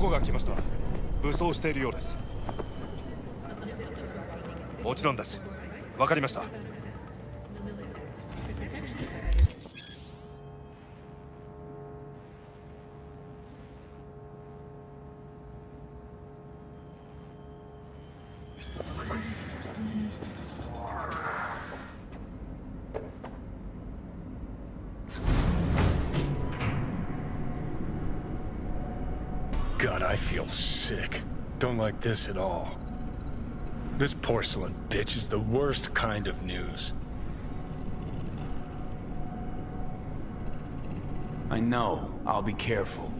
男が来ました。武装しているようです。もちろんです。わかりました。Don't like this at all. This porcelain bitch is the worst kind of news. I know. I'll be careful.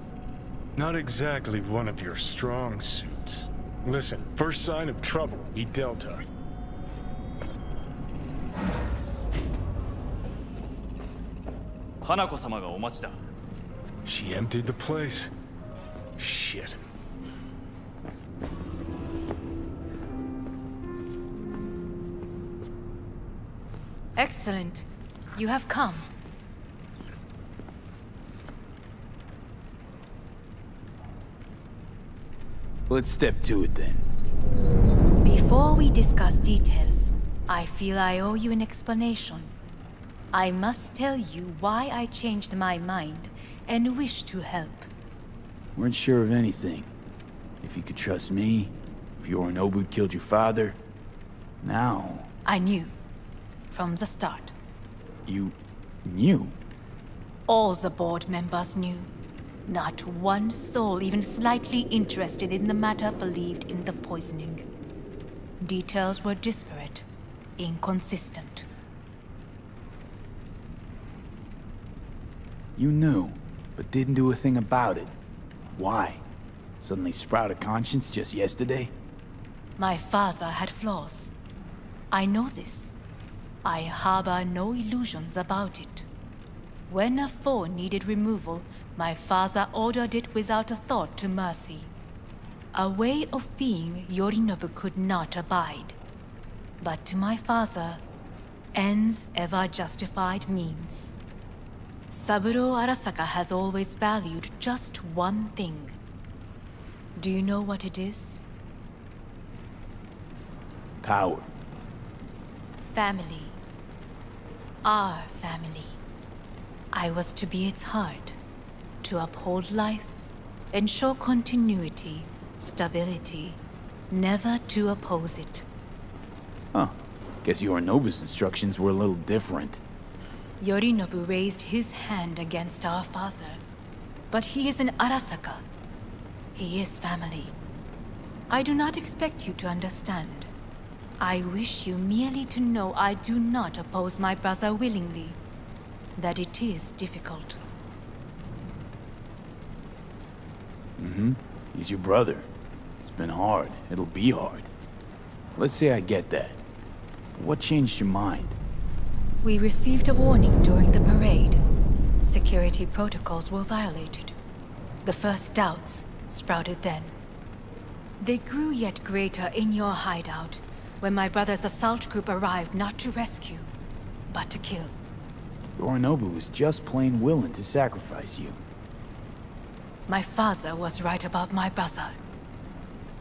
Not exactly one of your strong suits. Listen, first sign of trouble, we Delta. Hanako-sama ga omachi da. She emptied the place. Shit. Excellent. You have come. Let's step to it then. Before we discuss details, I feel I owe you an explanation. I must tell you why I changed my mind and wish to help. Weren't sure of anything. If you could trust me, if Yorinobu killed your father, now... I knew. From the start. You knew? All the board members knew. Not one soul even slightly interested in the matter believed in the poisoning. Details were disparate, inconsistent. You knew, but didn't do a thing about it. Why? Suddenly sprout a conscience just yesterday? My father had flaws. I know this. I harbor no illusions about it. When a foe needed removal, my father ordered it without a thought to mercy. A way of being Yorinobu could not abide. But to my father, ends ever justified means. Saburo Arasaka has always valued just one thing. Do you know what it is? Power. Family. Our family. I was to be its heart, to uphold life, ensure continuity, stability, never to oppose it. Huh. Guess Yorinobu's instructions were a little different. Yorinobu raised his hand against our father, but he is an Arasaka. He is family. I do not expect you to understand. I wish you merely to know I do not oppose my brother willingly. That it is difficult. Mm-hmm. He's your brother. It's been hard. It'll be hard. Let's say I get that. What changed your mind? We received a warning during the parade. Security protocols were violated. The first doubts sprouted then. They grew yet greater in your hideout. When my brother's assault group arrived, not to rescue, but to kill. Yorinobu was just plain willing to sacrifice you. My father was right about my brother.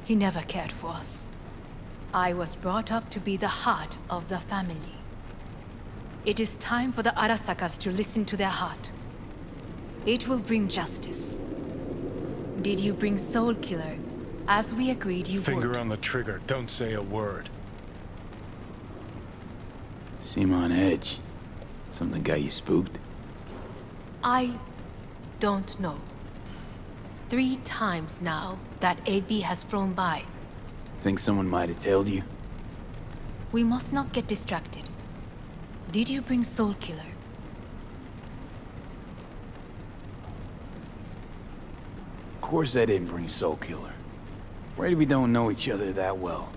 He never cared for us. I was brought up to be the heart of the family. It is time for the Arasakas to listen to their heart. It will bring justice. Did you bring Soulkiller, as we agreed you would? Finger on the trigger, don't say a word. Seem on edge. Something got you spooked? I don't know. 3 times now that AB has flown by. Think someone might have tailed you? We must not get distracted. Did you bring Soulkiller? Of course I didn't bring Soulkiller. Afraid we don't know each other that well.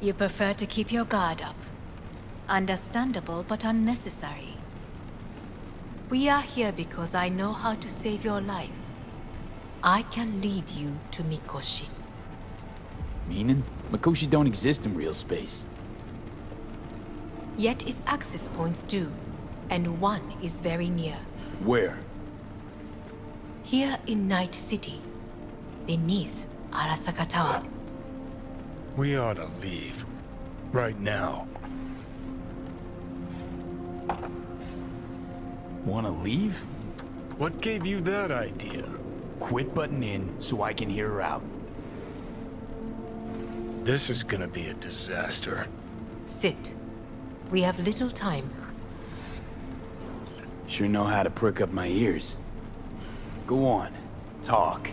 You prefer to keep your guard up. Understandable, but unnecessary. We are here because I know how to save your life. I can lead you to Mikoshi. Meaning? Mikoshi don't exist in real space. Yet its access points do, and one is very near. Where? Here in Night City. beneath Arasaka Tower. We ought to leave. Right now. Wanna leave? What gave you that idea? Quit butting in so I can hear her out. This is gonna be a disaster. Sit. We have little time. Sure know how to prick up my ears. Go on. Talk.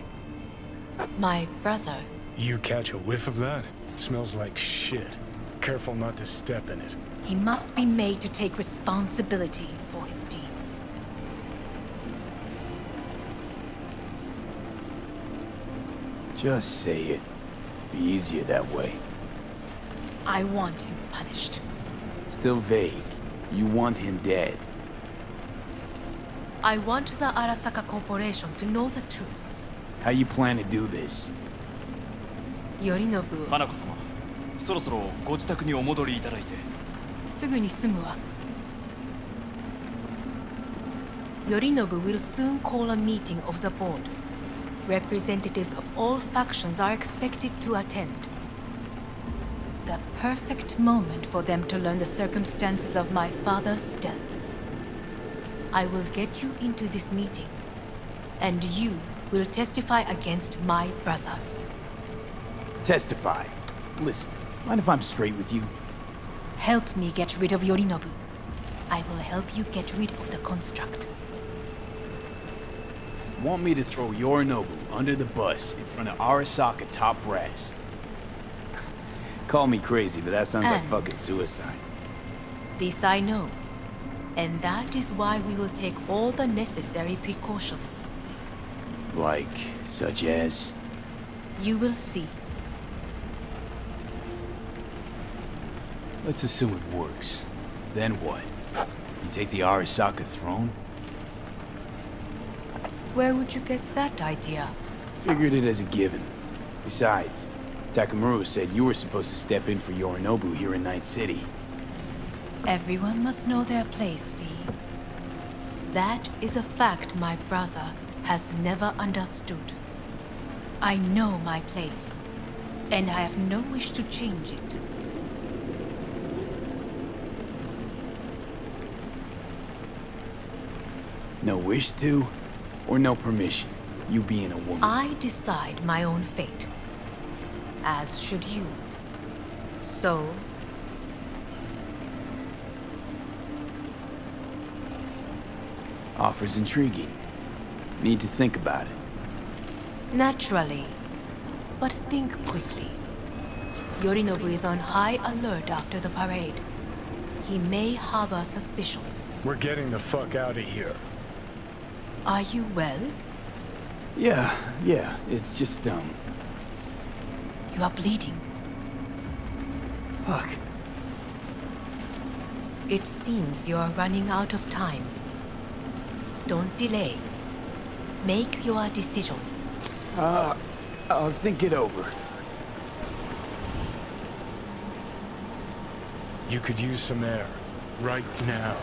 My brother. You catch a whiff of that? Smells like shit. Careful not to step in it. He must be made to take responsibility for his deeds. Just say it. Be easier that way. I want him punished. Still vague. You want him dead. I want the Arasaka Corporation to know the truth. How you plan to do this? Yorinobu. Hanako-sama, soro-soro go-jitaku ni omodori itadaite. Sugu ni sumu wa. Yorinobu will soon call a meeting of the board. Representatives of all factions are expected to attend. The perfect moment for them to learn the circumstances of my father's death. I will get you into this meeting, and you will testify against my brother. Testify? Listen, mind if I'm straight with you? Help me get rid of Yorinobu. I will help you get rid of the construct. Want me to throw Yorinobu under the bus in front of Arasaka top brass? Call me crazy, but that sounds like fucking suicide. This I know. And that is why we will take all the necessary precautions. Like, such as? You will see. Let's assume it works. Then what? You take the Arasaka throne? Where would you get that idea? Figured it as a given. Besides, Takamura said you were supposed to step in for Yorinobu here in Night City. Everyone must know their place, V. That is a fact my brother has never understood. I know my place, and I have no wish to change it. No wish to, or no permission, you being a woman? I decide my own fate, as should you. So... Offer's intriguing. Need to think about it. Naturally. But think quickly. Yorinobu is on high alert after the parade. He may harbor suspicions. We're getting the fuck out of here. Are you well? Yeah. It's just dumb. You are bleeding. Fuck. It seems you are running out of time. Don't delay. Make your decision. I'll think it over. You could use some air. Right now.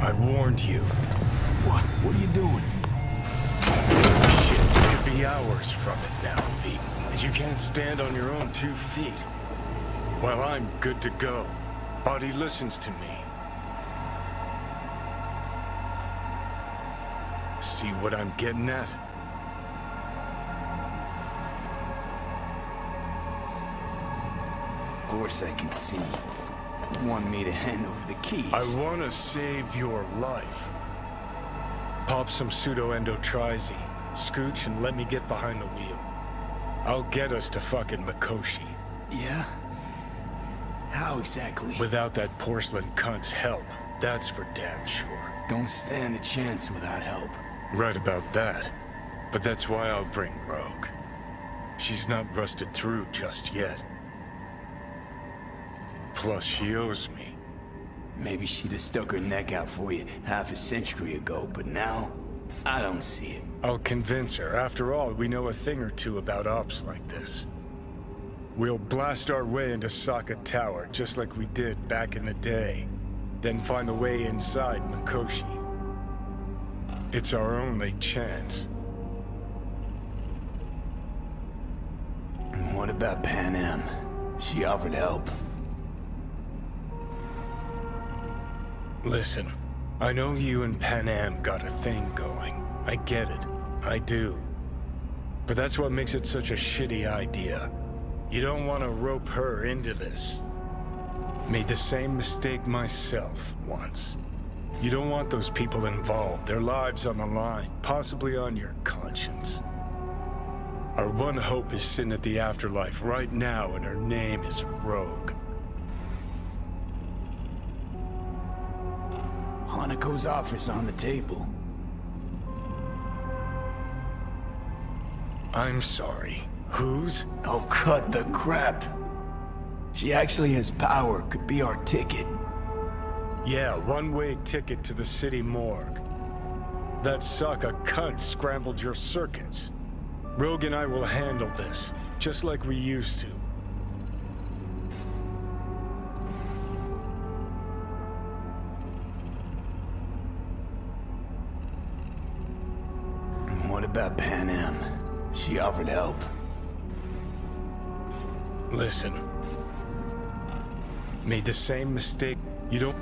I warned you. What are you doing? Hours from it now, V. And you can't stand on your own 2 feet. Well, I'm good to go. Body listens to me. See what I'm getting at? Of course I can see. You want me to hand over the keys? I want to save your life. Pop some pseudoendotrizin. Scooch and let me get behind the wheel. I'll get us to fucking Mikoshi. Yeah? How exactly? Without that porcelain cunt's help. That's for damn sure. Don't stand a chance without help. Right about that. But that's why I'll bring Rogue. She's not rusted through just yet. Plus she owes me. Maybe she'd have stuck her neck out for you half a century ago, but now... I don't see it. I'll convince her. After all, we know a thing or two about ops like this. We'll blast our way into Sokka Tower, just like we did back in the day. Then find the way inside Mikoshi. It's our only chance. What about Panam? She offered help. Listen, I know you and Panam got a thing going. I get it. I do. But that's what makes it such a shitty idea. You don't want to rope her into this. Made the same mistake myself once. You don't want those people involved, their lives on the line, possibly on your conscience. Our one hope is sitting at the afterlife right now, and her name is Rogue. Hanako's offer's on the table. I'm sorry. Whose? Oh, cut the crap. She actually has power, could be our ticket. Yeah, one-way ticket to the city morgue. That Sokka cunt scrambled your circuits. Rogue and I will handle this, just like we used to. What about Panam? She offered help. Listen. Made the same mistake. You don't...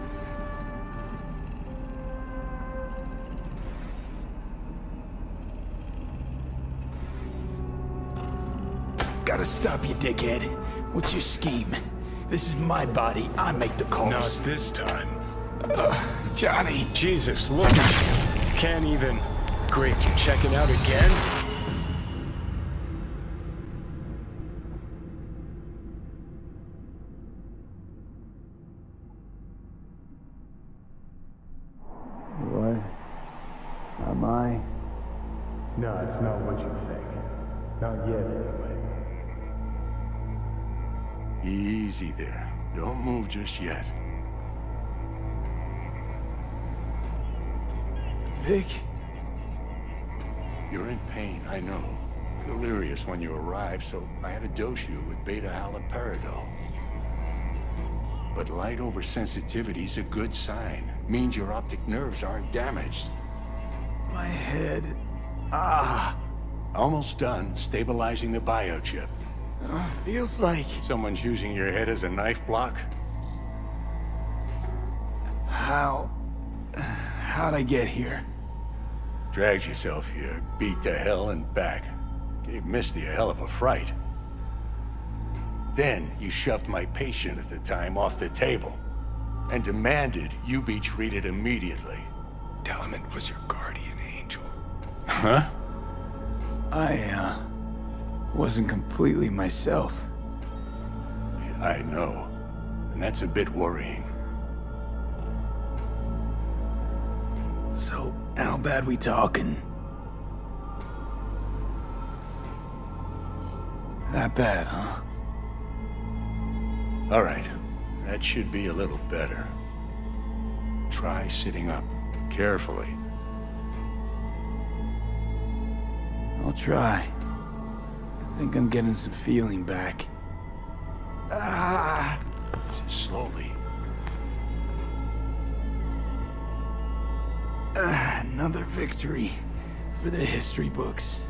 Gotta stop you, dickhead. What's your scheme? This is my body. I make the calls. Not this time. Johnny. Jesus, look. Can't even... Great, you checking out again? Easy there. Don't move just yet. Vic? You're in pain, I know. Delirious when you arrived, so I had to dose you with beta-haloperidol. But light oversensitivity's a good sign. Means your optic nerves aren't damaged. My head... Ah! Almost done stabilizing the biochip. Feels like... Someone's using your head as a knife block? How'd I get here? Dragged yourself here, beat to hell and back. Gave Misty a hell of a fright. Then you shoved my patient at the time off the table and demanded you be treated immediately. Tell him it was your guardian angel. Huh? I wasn't completely myself. Yeah, I know. And that's a bit worrying. So, how bad we talking? That bad, huh? All right. That should be a little better. Try sitting up, carefully. I'll try. I think I'm getting some feeling back. Ah! Slowly. Another victory for the history books.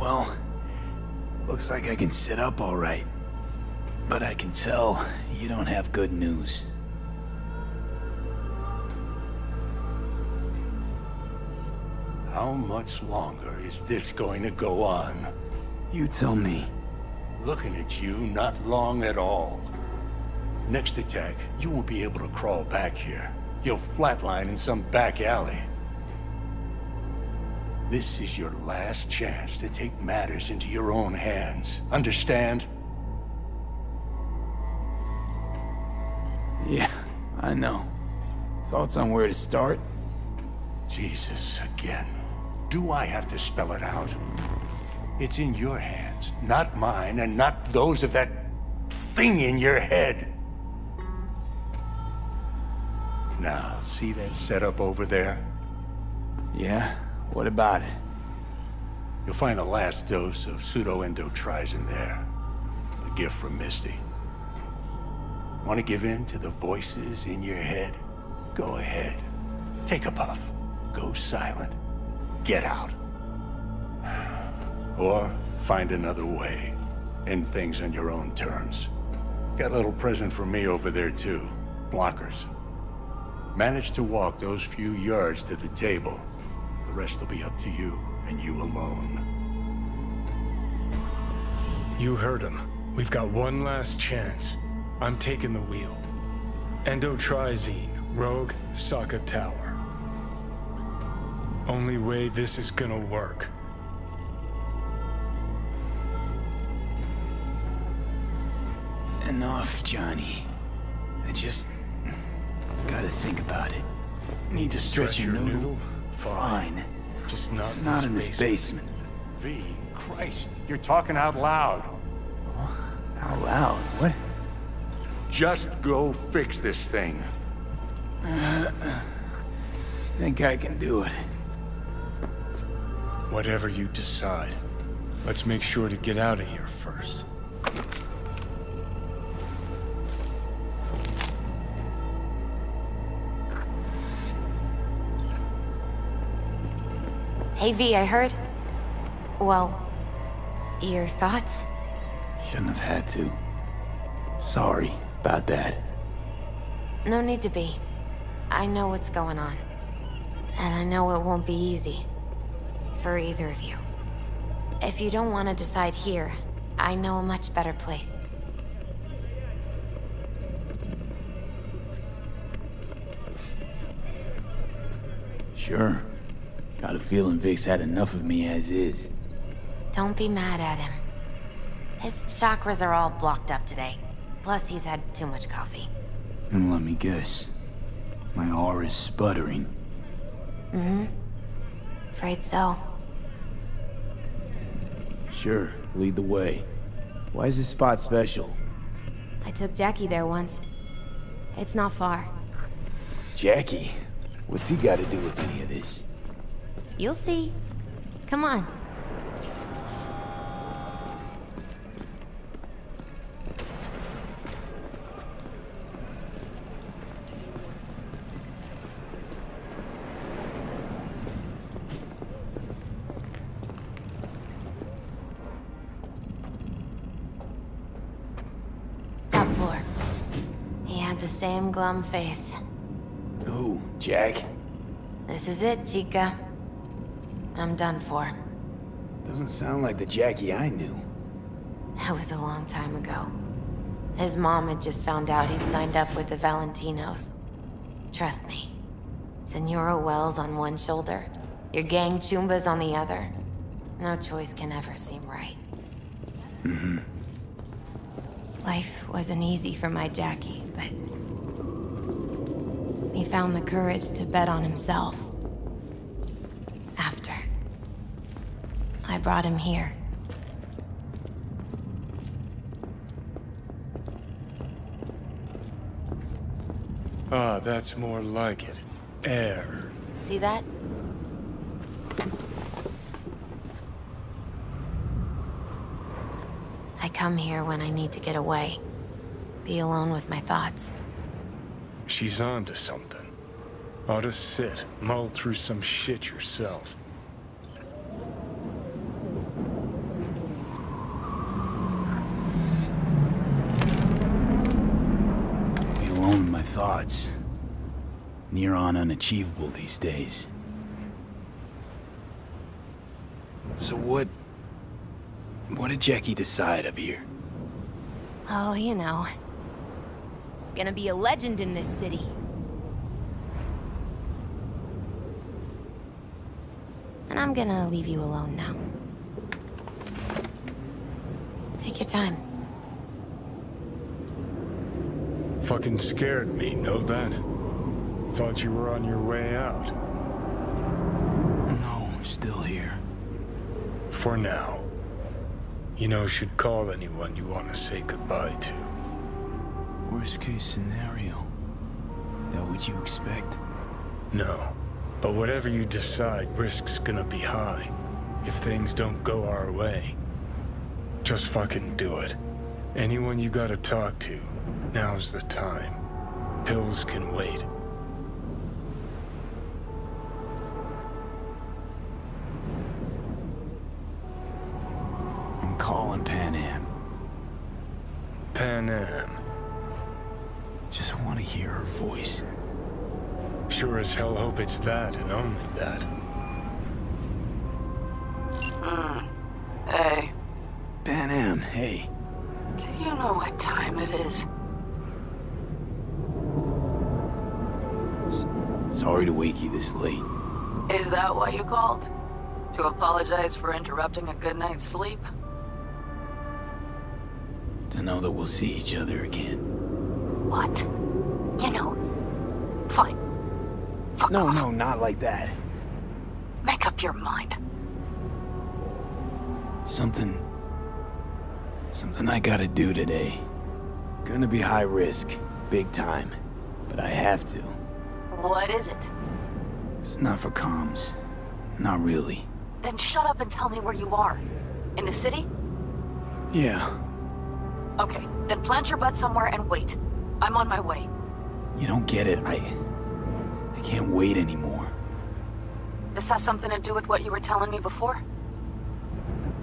Well, looks like I can sit up all right. But I can tell you don't have good news. How much longer is this going to go on? You tell me. Looking at you, not long at all. Next attack, you won't be able to crawl back here. You'll flatline in some back alley. This is your last chance to take matters into your own hands. Understand? Yeah, I know. Thoughts on where to start? Jesus, again. Do I have to spell it out? It's in your hands, not mine, and not those of that thing in your head. Now, see that setup over there? Yeah? What about it? You'll find the last dose of pseudoendotrizin there. A gift from Misty. Want to give in to the voices in your head? Go ahead. Take a puff. Go silent. Get out. Or find another way. End things on your own terms. Got a little present for me over there too. Blockers. Manage to walk those few yards to the table. The rest will be up to you, and you alone. You heard him. We've got one last chance. I'm taking the wheel. Endotrizine, Rogue, Sokka Tower. Only way this is gonna work. Enough, Johnny. I just gotta think about it. Need to stretch your noodle? Fine. Just not in this basement. V, Christ, you're talking out loud. Oh, out loud? What? Just go fix this thing. Think I can do it. Whatever you decide, let's make sure to get out of here first. Hey V, I heard... well... your thoughts? Shouldn't have had to. Sorry about that. No need to be. I know what's going on. And I know it won't be easy. For either of you. If you don't want to decide here, I know a much better place. Sure. Got a feeling Vic's had enough of me as is. Don't be mad at him. His chakras are all blocked up today. Plus, he's had too much coffee. And let me guess. My aura's sputtering. Mm-hmm. Afraid so. Sure, lead the way. Why is this spot special? I took Jackie there once. It's not far. Jackie? What's he got to do with any of this? You'll see. Come on. Top floor. He had the same glum face. Ooh, Jack. This is it, chica. I'm done for. Doesn't sound like the Jackie I knew. That was a long time ago. His mom had just found out he'd signed up with the Valentinos. Trust me. Senora Wells on one shoulder, your gang Chumba's on the other. No choice can ever seem right. Mm-hmm. Life wasn't easy for my Jackie, but... he found the courage to bet on himself. After. I brought him here. Ah, that's more like it. Air. See that? I come here when I need to get away. Be alone with my thoughts. She's on to something. Ought to sit, mull through some shit yourself. Thoughts. Near on unachievable these days. So what did Jackie decide up here? Oh, you know. Gonna be a legend in this city. And I'm gonna leave you alone now. Take your time. Fucking scared me, know that? Thought you were on your way out. No, I'm still here. For now. You know, should call anyone you want to say goodbye to. Worst case scenario. that what you expect? No. But whatever you decide, risk's gonna be high. If things don't go our way, just fucking do it. Anyone you gotta talk to, now's the time. Pills can wait. I'm calling Pan Am. Pan Am. Just want to hear her voice. Sure as hell hope it's that and only that. Hey. Pan Am, hey. Do you know what time it is? Sorry to wake you this late. Is that why you called? To apologize for interrupting a good night's sleep? To know that we'll see each other again. What? You know. Fine. Fuck off. No, not like that. Make up your mind. Something I gotta do today. Gonna be high risk, big time, but I have to. What is it? It's not for comms. Not really. Then shut up and tell me where you are. In the city? Yeah. Okay, then plant your butt somewhere and wait. I'm on my way. You don't get it. I can't wait anymore. This has something to do with what you were telling me before?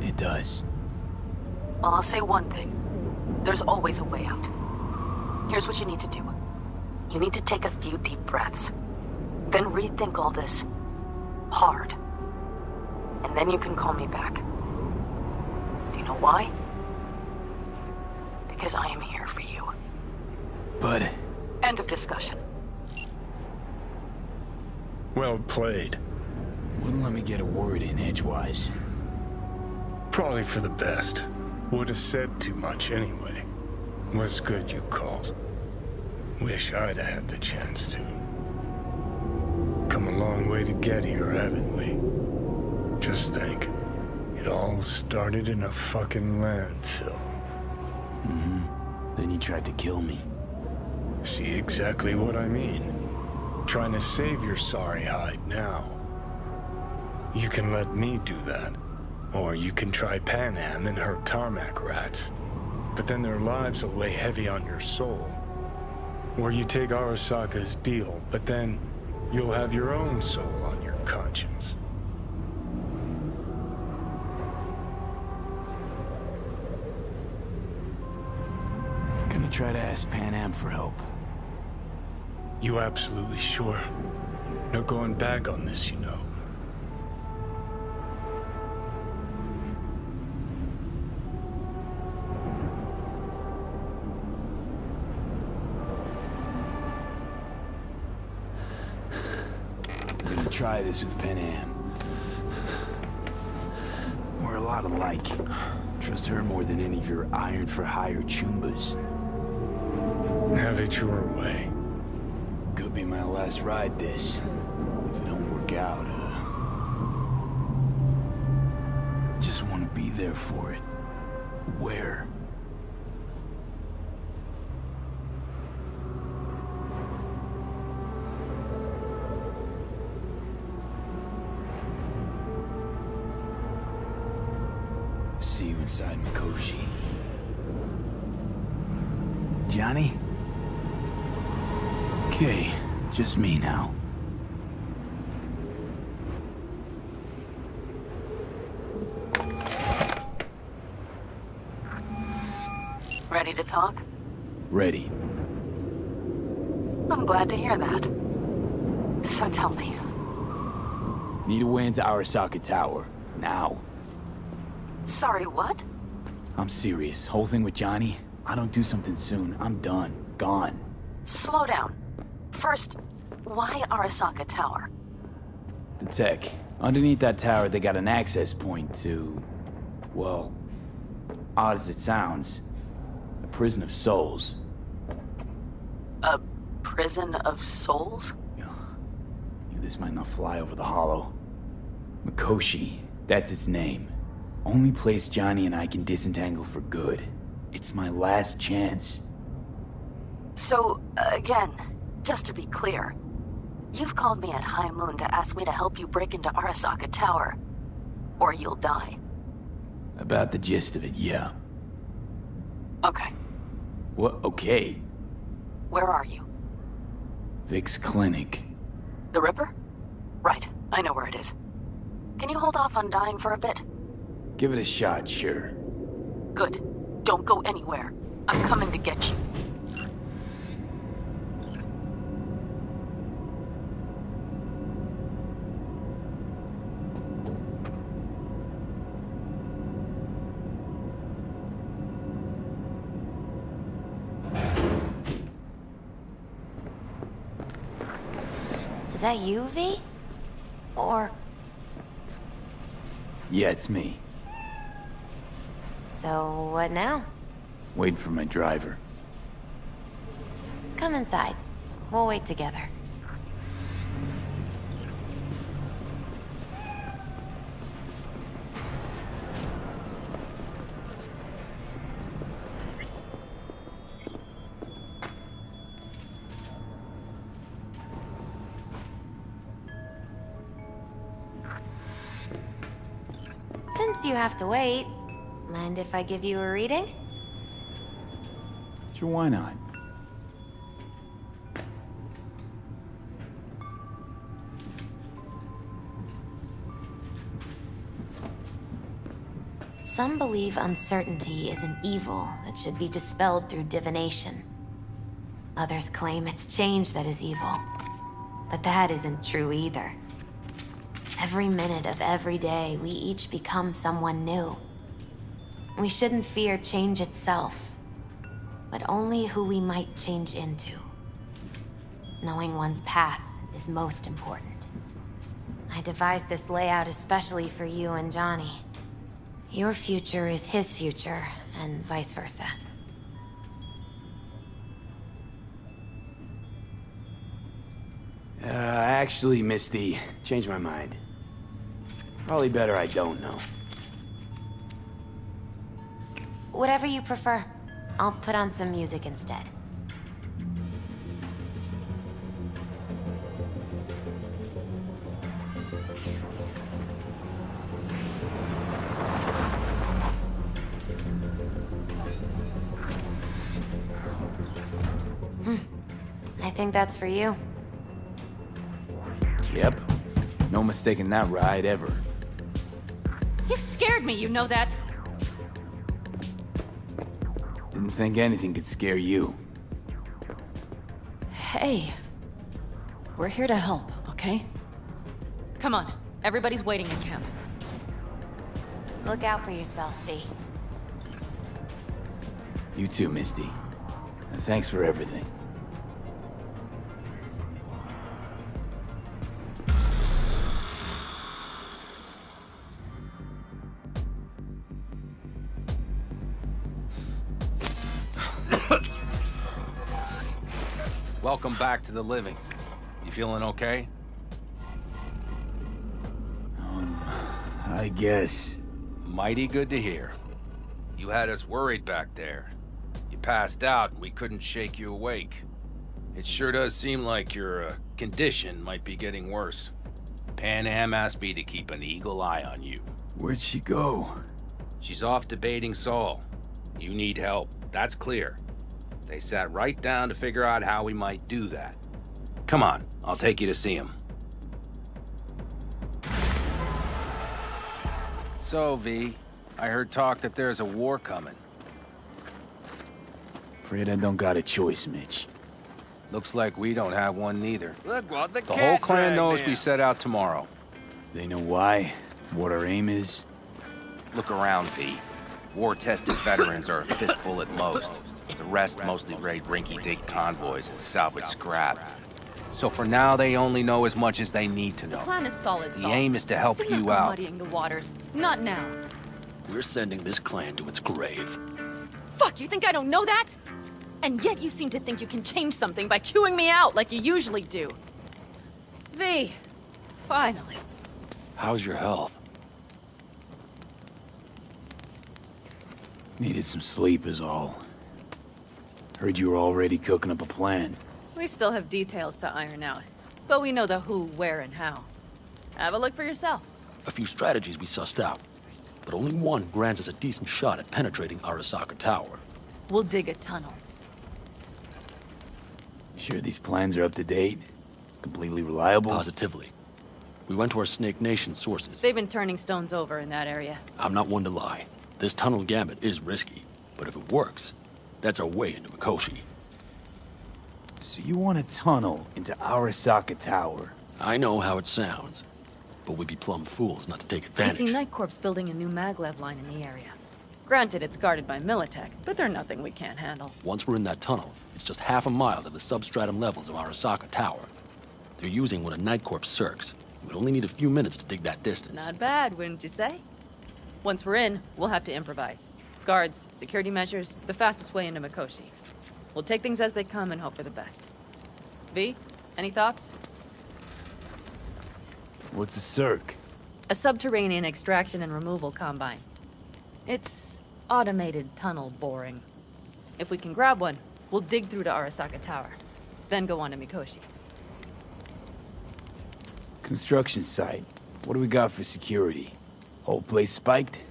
It does. Well, I'll say one thing. There's always a way out. Here's what you need to do. You need to take a few deep breaths. Then rethink all this. Hard. And then you can call me back. Do you know why? Because I am here for you. But... End of discussion. Well played. Wouldn't let me get a word in edgewise. Probably for the best. Would have said too much anyway. Was good you called. Wish I'd had the chance to. Come a long way to get here, haven't we? Just think. It all started in a fucking landfill. Mm-hmm. Then you tried to kill me. See exactly what I mean. Trying to save your sorry hide now. You can let me do that. Or you can try Pan Am and her tarmac rats. But then their lives will weigh heavy on your soul. Or you take Arasaka's deal, but then you'll have your own soul on your conscience. Gonna try to ask Pan Am for help. You absolutely sure? No going back on this, you know. Try this with Pan Am. We're a lot alike. Trust her more than any of your iron for hire chumbas. Have it your way. Could be my last ride this. If it don't work out, just want to be there for it. Where? See you inside, Mikoshi. Johnny? Okay, just me now. Ready to talk? Ready. I'm glad to hear that. So tell me. Need a way into Sokka Tower. Now. Sorry, what? I'm serious. Whole thing with Johnny, I don't do something soon. I'm done. Gone. Slow down. First, why Sokka Tower? The tech. Underneath that tower, they got an access point to... well... odd as it sounds, a prison of souls. A prison of souls? Yeah. This might not fly over the hollow. Mikoshi, that's its name. Only place Johnny and I can disentangle for good. It's my last chance. So, again, Just to be clear, you've called me at High Moon to ask me to help you break into Arasaka Tower, or you'll die. About the gist of it, yeah. Okay. What? Okay. Where are you? Vic's clinic. The Ripper? Right. I know where it is. Can you hold off on dying for a bit? Give it a shot, sure. Good. Don't go anywhere. I'm coming to get you. Is that you, V? Or... Yeah, it's me. So, what now? Waiting for my driver. Come inside. We'll wait together. Since you have to wait, mind if I give you a reading? Sure, why not? Some believe uncertainty is an evil that should be dispelled through divination. Others claim it's change that is evil. But that isn't true either. Every minute of every day, we each become someone new. We shouldn't fear change itself, but only who we might change into. Knowing one's path is most important. I devised this layout especially for you and Johnny. Your future is his future, and vice versa. Actually, Misty, changed my mind. Probably better I don't know. Whatever you prefer. I'll put on some music instead. I think that's for you. Yep. No mistaking that ride ever. You've scared me, you know that. Didn't think anything could scare you. Hey, we're here to help, okay? Come on, everybody's waiting in camp. Look out for yourself, V. You too, Misty. And thanks for everything. Welcome back to the living. You feeling okay? I guess. Mighty good to hear. You had us worried back there. You passed out and we couldn't shake you awake. It sure does seem like your condition might be getting worse. Pan Am asked me to keep an eagle eye on you. Where'd she go? She's off debating Saul. You need help, that's clear. They sat right down to figure out how we might do that. Come on, I'll take you to see him. So, V, I heard talk that there's a war coming. Afraid I don't got a choice, Mitch. Looks like we don't have one neither. Look what the whole clan knows we set out tomorrow. They know why, what our aim is. Look around, V. War-tested veterans are a fistful at most. The rest mostly raid rinky-dink convoys and salvage scrap. So for now, they only know as much as they need to know. The plan is solid, Saul. The aim is to help you out. Muddying the waters. Not now. We're sending this clan to its grave. Fuck, you think I don't know that? And yet you seem to think you can change something by chewing me out like you usually do. V, finally. How's your health? Needed some sleep is all. Heard you were already cooking up a plan. We still have details to iron out, but we know the who, where, and how. Have a look for yourself. A few strategies we sussed out, but only one grants us a decent shot at penetrating Arasaka Tower. We'll dig a tunnel. You sure these plans are up to date? Completely reliable? Positively. We went to our Snake Nation sources. They've been turning stones over in that area. I'm not one to lie. This tunnel gambit is risky, but if it works, that's our way into Mikoshi. So you want a tunnel into Arasaka Tower? I know how it sounds, but we'd be plumb fools not to take advantage. I see Nightcorp's building a new maglev line in the area. Granted, it's guarded by Militech, but they're nothing we can't handle. Once we're in that tunnel, it's just half a mile to the substratum levels of Arasaka Tower. They're using one of Nightcorp's CERCs. We'd only need a few minutes to dig that distance. Not bad, wouldn't you say? Once we're in, we'll have to improvise. Guards, security measures, the fastest way into Mikoshi. We'll take things as they come and hope for the best. V, any thoughts? What's a CERC? A subterranean extraction and removal combine. It's automated tunnel boring. If we can grab one, we'll dig through to Arasaka Tower, then go on to Mikoshi. Construction site. What do we got for security? Whole place spiked?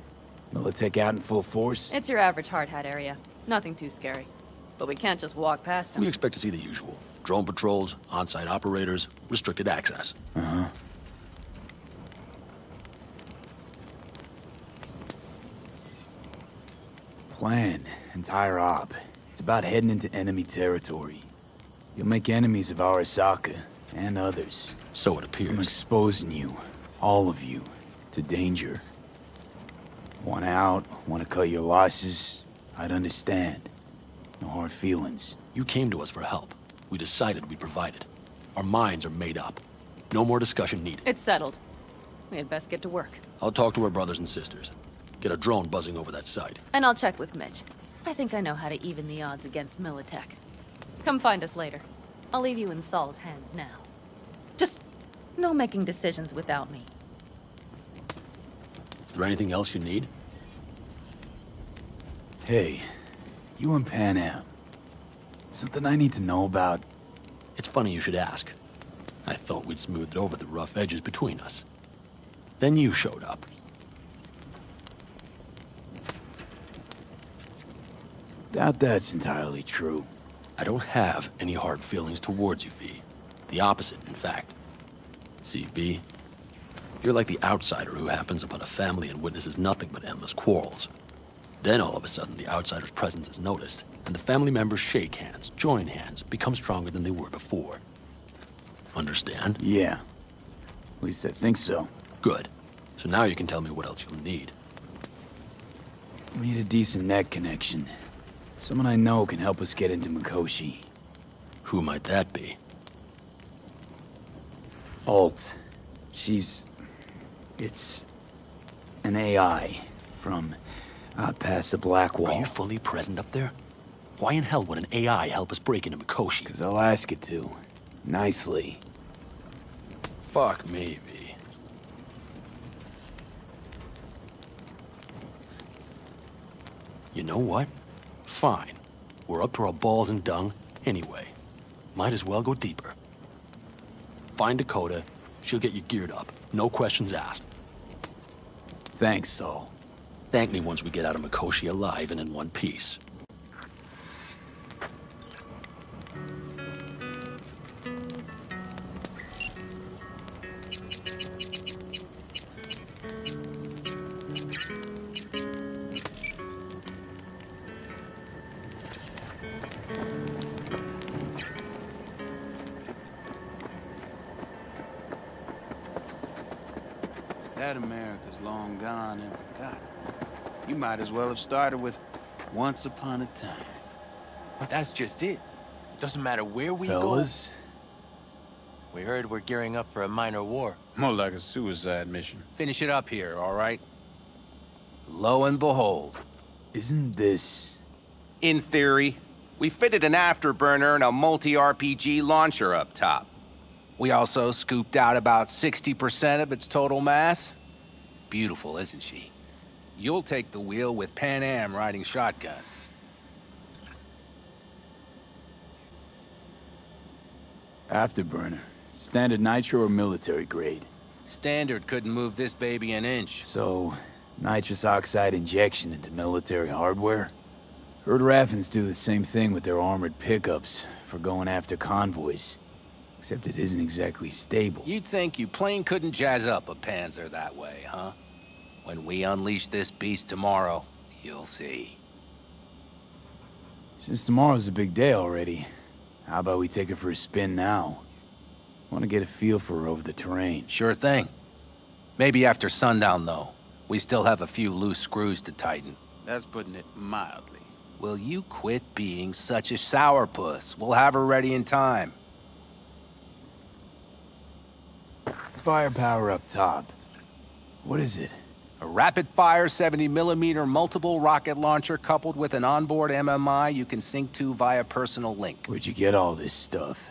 Militech out in full force? It's your average hard hat area. Nothing too scary. But we can't just walk past them. We expect to see the usual. Drone patrols, on-site operators, restricted access. Uh-huh. Plan. Entire op. It's about heading into enemy territory. You'll make enemies of Arasaka and others. So it appears. I'm exposing you, all of you, to danger. Want out, want to cut your losses, I'd understand. No hard feelings. You came to us for help. We decided we'd provide it. Our minds are made up. No more discussion needed. It's settled. We had best get to work. I'll talk to our brothers and sisters. Get a drone buzzing over that site. And I'll check with Mitch. I think I know how to even the odds against Militech. Come find us later. I'll leave you in Saul's hands now. Just no making decisions without me. Is there anything else you need? Hey, you and Panam. Something I need to know about? It's funny you should ask. I thought we'd smoothed over the rough edges between us. Then you showed up. Doubt that's entirely true. I don't have any hard feelings towards you, V. The opposite, in fact. See, V, you're like the outsider who happens upon a family and witnesses nothing but endless quarrels. Then all of a sudden, the outsider's presence is noticed, and the family members shake hands, join hands, become stronger than they were before. Understand? Yeah. At least I think so. Good. So now you can tell me what else you'll need. We need a decent net connection. Someone I know can help us get into Mikoshi. Who might that be? Alt. She's... it's... an AI from out past the Blackwall. Are you fully present up there? Why in hell would an AI help us break into Mikoshi? Because I'll ask it to. Nicely. Fuck me, V. You know what? Fine. We're up to our balls and dung anyway. Might as well go deeper. Find Dakota. She'll get you geared up. No questions asked. Thanks, Saul. Thank me once we get out of Mikoshi alive and in one piece. Might as well have started with once upon a time. But that's just it. Doesn't matter where we Fellas? Go. We heard we're gearing up for a minor war. More like a suicide mission. Finish it up here, all right? Lo and behold. Isn't this... In theory, we fitted an afterburner and a multi-RPG launcher up top. We also scooped out about 60% of its total mass. Beautiful, isn't she? You'll take the wheel with Pan Am riding shotgun. Afterburner. Standard nitro or military grade? Standard couldn't move this baby an inch. So, nitrous oxide injection into military hardware? Heard Raffins do the same thing with their armored pickups for going after convoys. Except it isn't exactly stable. You'd think your plane couldn't jazz up a Panzer that way, huh? When we unleash this beast tomorrow, you'll see. Since tomorrow's a big day already, how about we take her for a spin now? Want to get a feel for her over the terrain. Sure thing. Maybe after sundown, though. We still have a few loose screws to tighten. That's putting it mildly. Will you quit being such a sourpuss? We'll have her ready in time. Firepower up top. What is it? A rapid-fire 70mm multiple rocket launcher coupled with an onboard MMI you can sync to via personal link. Where'd you get all this stuff?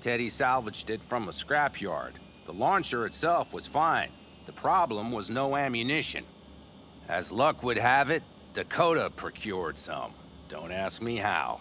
Teddy salvaged it from a scrapyard. The launcher itself was fine. The problem was no ammunition. As luck would have it, Dakota procured some. Don't ask me how.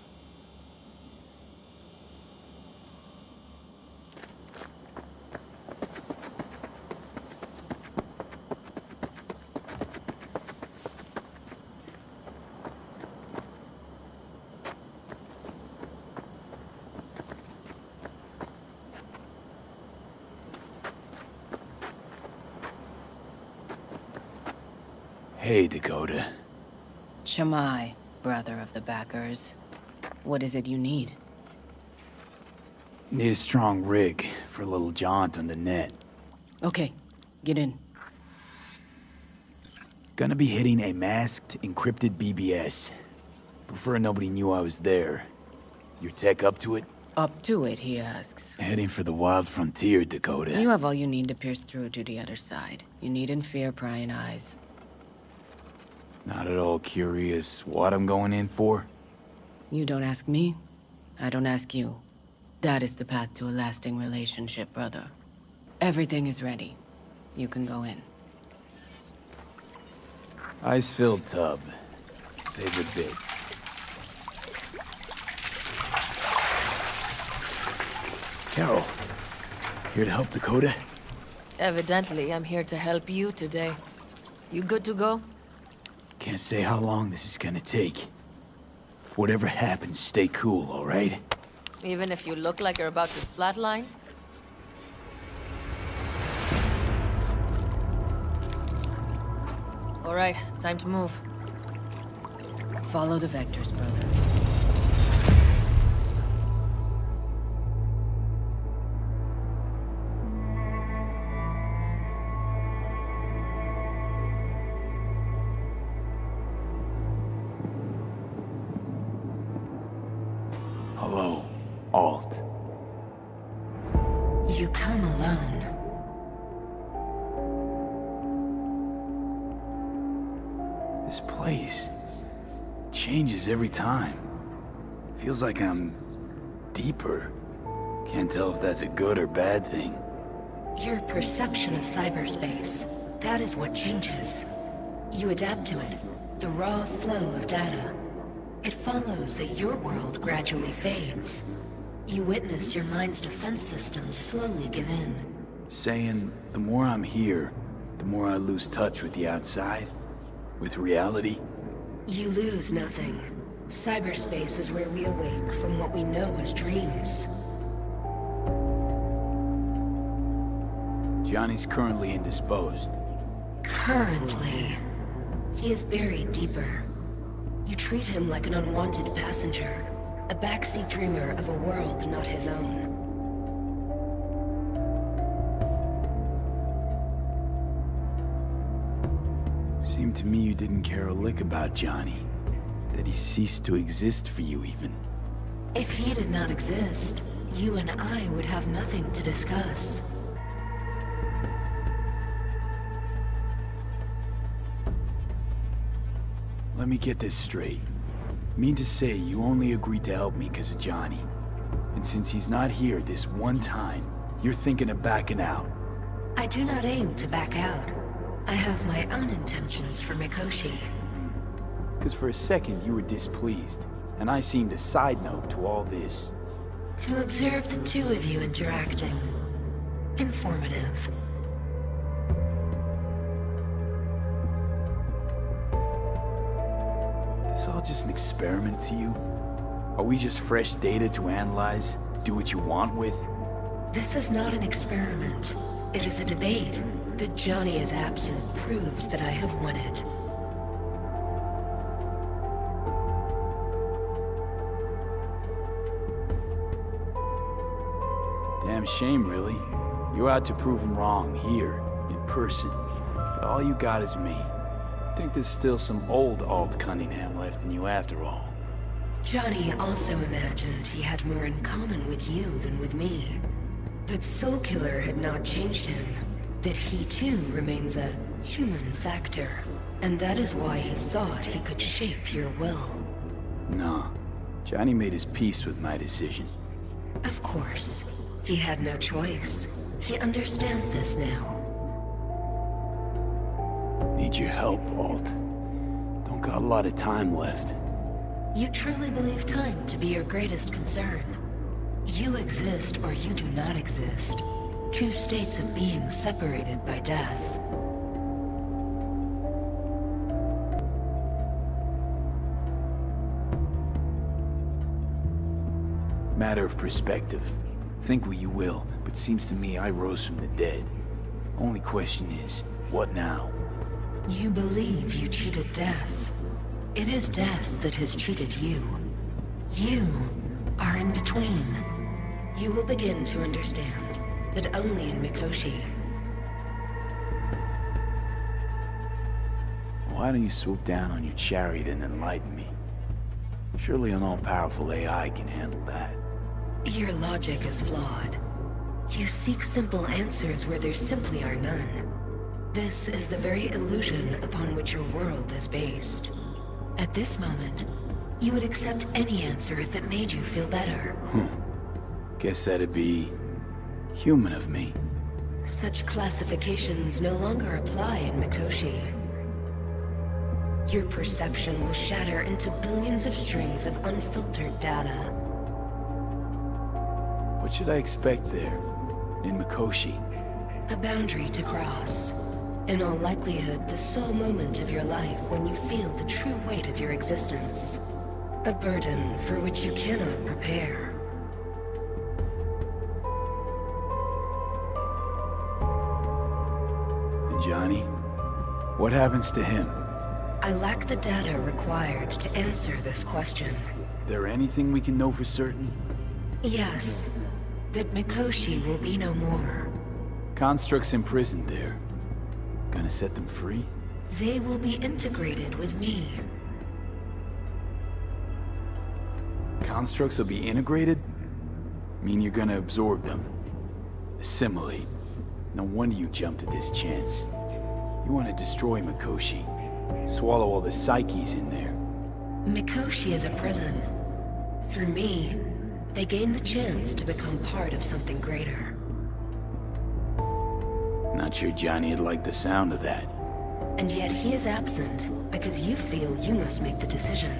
Hey, Dakota. Chamai, brother of the backers. What is it you need? Need a strong rig for a little jaunt on the net. Okay, get in. Gonna be hitting a masked, encrypted BBS. Prefer nobody knew I was there. Your tech up to it? Up to it, he asks. Heading for the wild frontier, Dakota. You have all you need to pierce through to the other side. You needn't fear prying eyes. Not at all curious what I'm going in for? You don't ask me. I don't ask you. That is the path to a lasting relationship, brother. Everything is ready. You can go in. Ice-filled tub. Favorite bit. Carol, here to help Dakota? Evidently, I'm here to help you today. You good to go? Can't say how long this is gonna take. Whatever happens, stay cool, all right? Even if you look like you're about to flatline? All right, time to move. Follow the vectors, brother. Hello, Alt. You come alone. This place changes every time. Feels like I'm deeper. Can't tell if that's a good or bad thing. Your perception of cyberspace, that is what changes. You adapt to it, the raw flow of data. It follows that your world gradually fades. You witness your mind's defense system slowly give in. Saying, the more I'm here, the more I lose touch with the outside, with reality. You lose nothing. Cyberspace is where we awake from what we know as dreams. Johnny's currently indisposed. Currently. He is buried deeper. You treat him like an unwanted passenger, a backseat dreamer of a world not his own. Seemed to me you didn't care a lick about Johnny. That he ceased to exist for you, even. If he did not exist, you and I would have nothing to discuss. Let me get this straight. Mean to say you only agreed to help me because of Johnny. And since he's not here this one time, you're thinking of backing out. I do not aim to back out. I have my own intentions for Mikoshi. Because for a second you were displeased, and I seemed a side note to all this. To observe the two of you interacting. Informative. This all just an experiment to you? Are we just fresh data to analyze, do what you want with? This is not an experiment. It is a debate. That Johnny is absent proves that I have won it. Damn shame, really. You're out to prove him wrong here, in person. But all you got is me. I think there's still some old Alt Cunningham left in you after all. Johnny also imagined he had more in common with you than with me. That Soulkiller had not changed him. That he too remains a human factor. And that is why he thought he could shape your will. No. Johnny made his peace with my decision. Of course. He had no choice. He understands this now. Need your help, Alt. Don't got a lot of time left. You truly believe time to be your greatest concern. You exist or you do not exist. Two states of being separated by death. Matter of perspective. Think what you will, but seems to me I rose from the dead. Only question is, what now? You believe you cheated death. It is death that has cheated you. You are in between. You will begin to understand, but only in Mikoshi. Why don't you swoop down on your chariot and enlighten me? Surely an all-powerful AI can handle that. Your logic is flawed. You seek simple answers where there simply are none. This is the very illusion upon which your world is based. At this moment, you would accept any answer if it made you feel better. Guess that'd be human of me. Such classifications no longer apply in Mikoshi. Your perception will shatter into billions of strings of unfiltered data. What should I expect there, in Mikoshi? A boundary to cross. In all likelihood, the sole moment of your life when you feel the true weight of your existence. A burden for which you cannot prepare. And Johnny? What happens to him? I lack the data required to answer this question. There anything we can know for certain? Yes. That Mikoshi will be no more. Constructs imprisoned there. Gonna set them free? They will be integrated with me. Constructs will be integrated? Mean you're gonna absorb them. Assimilate. No wonder you jumped at this chance. You want to destroy Mikoshi. Swallow all the psyches in there. Mikoshi is a prison. Through me, they gain the chance to become part of something greater. Not sure Johnny'd like the sound of that. And yet he is absent, because you feel you must make the decision.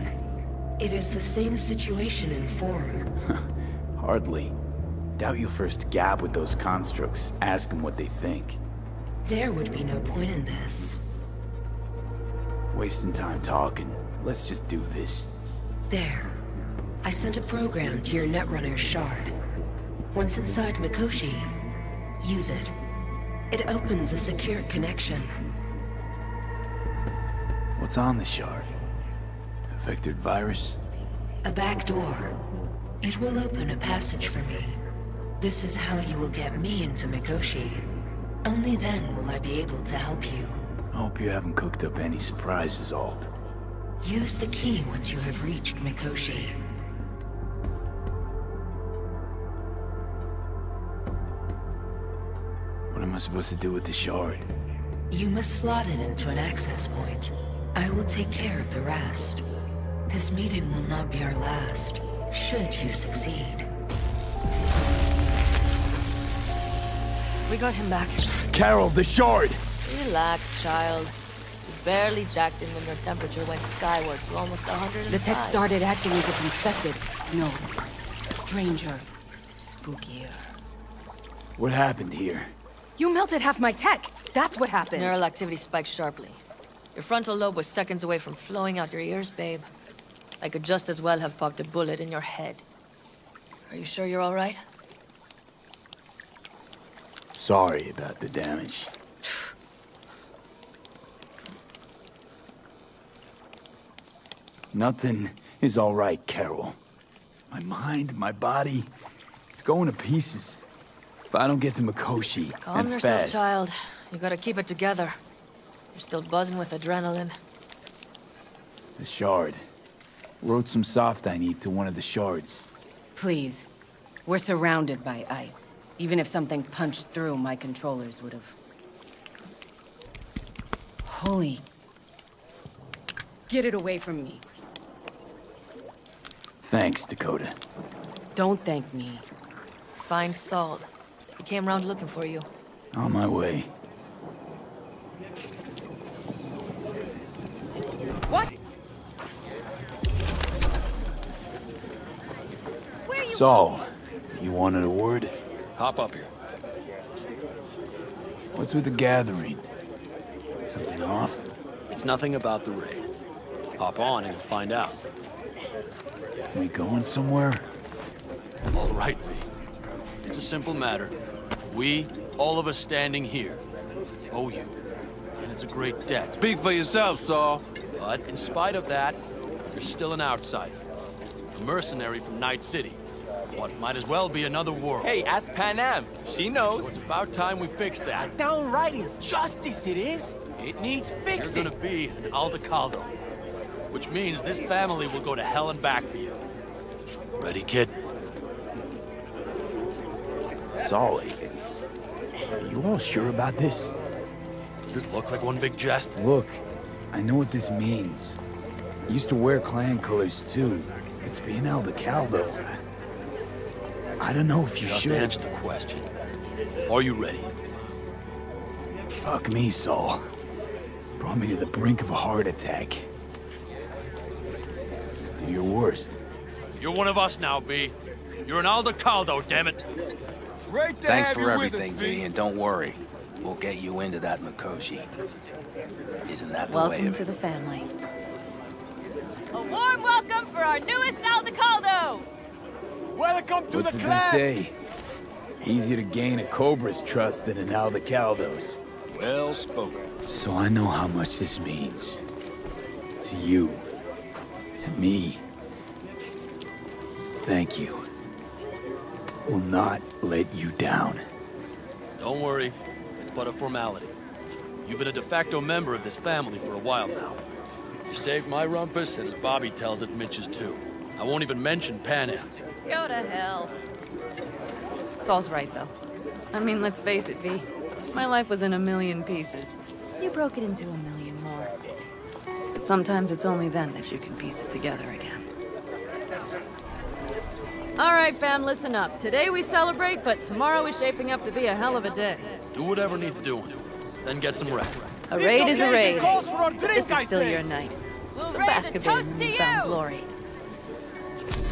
It is the same situation in form. Hardly. Doubt you'll first gab with those constructs, ask them what they think. There would be no point in this. Wasting time talking. Let's just do this. There. I sent a program to your netrunner shard. Once inside Mikoshi, use it. It opens a secure connection. What's on the shard? A vectored virus? A back door. It will open a passage for me. This is how you will get me into Mikoshi. Only then will I be able to help you. I hope you haven't cooked up any surprises, Alt. Use the key once you have reached Mikoshi. What am I supposed to do with the shard? You must slot it into an access point. I will take care of the rest. This meeting will not be our last, should you succeed. We got him back. Carol, the shard! Relax, child. You barely jacked in when your temperature went skyward to almost 105. The tech started acting as if infected. No. Stranger. spookier. What happened here? You melted half my tech. That's what happened. Neural activity spiked sharply. Your frontal lobe was seconds away from flowing out your ears, babe. I could just as well have popped a bullet in your head. Are you sure you're all right? Sorry about the damage. Nothing is all right, Carol. My mind, my body, it's going to pieces. If I don't get to Mikoshi, calm yourself, fast. Child. You gotta keep it together. You're still buzzing with adrenaline. The shard. Wrote some soft I need to one of the shards. Please. We're surrounded by ice. Even if something punched through, my controllers would have. Holy. Get it away from me. Thanks, Dakota. Don't thank me. Find Saul. He came around looking for you. On my way. What? Saul, you wanted a word? Hop up here. What's with the gathering? Something off? It's nothing about the raid. Hop on and you'll find out. Are we going somewhere? All right, V. It's a simple matter. We, all of us standing here, owe you. And it's a great debt. Speak for yourself, Saul. But in spite of that, you're still an outsider. A mercenary from Night City. What might as well be another world. Hey, ask Panam. She knows. So it's about time we fix that. A downright injustice it is. It needs fixing. You're gonna be an Aldecaldo. Which means this family will go to hell and back for you. Ready, kid? Solly, are you all sure about this? Does this look like one big jest? Look, I know what this means. I used to wear clan colors too, but to be an Aldecaldo, I don't know if you should. Just answer the question. Are you ready? Fuck me, Saul. Brought me to the brink of a heart attack. Do your worst. You're one of us now, B. You're an Aldecaldo, dammit. Right there. Thanks for everything, B, and don't worry. We'll get you into that Mikoshi. Isn't that the way of it? Welcome to the family. A warm welcome for our newest Aldecaldo! Welcome to the clan! What did they say? Easier to gain a cobra's trust than an Aldecaldo's. Well spoken. So I know how much this means. To you. To me. Thank you. Will not let you down. Don't worry. It's but a formality. You've been a de facto member of this family for a while now. You saved my rumpus, and as Bobby tells it, Mitch's too. I won't even mention Panam. Go to hell. Saul's right, though. I mean, let's face it, V. My life was in a million pieces. You broke it into a million more. But sometimes it's only then that you can piece it together again. All right, fam, listen up. Today we celebrate, but tomorrow is shaping up to be a hell of a day. Do whatever needs doing. Then get some rest. A raid is a raid. This is still your night. Some basketballing and found glory.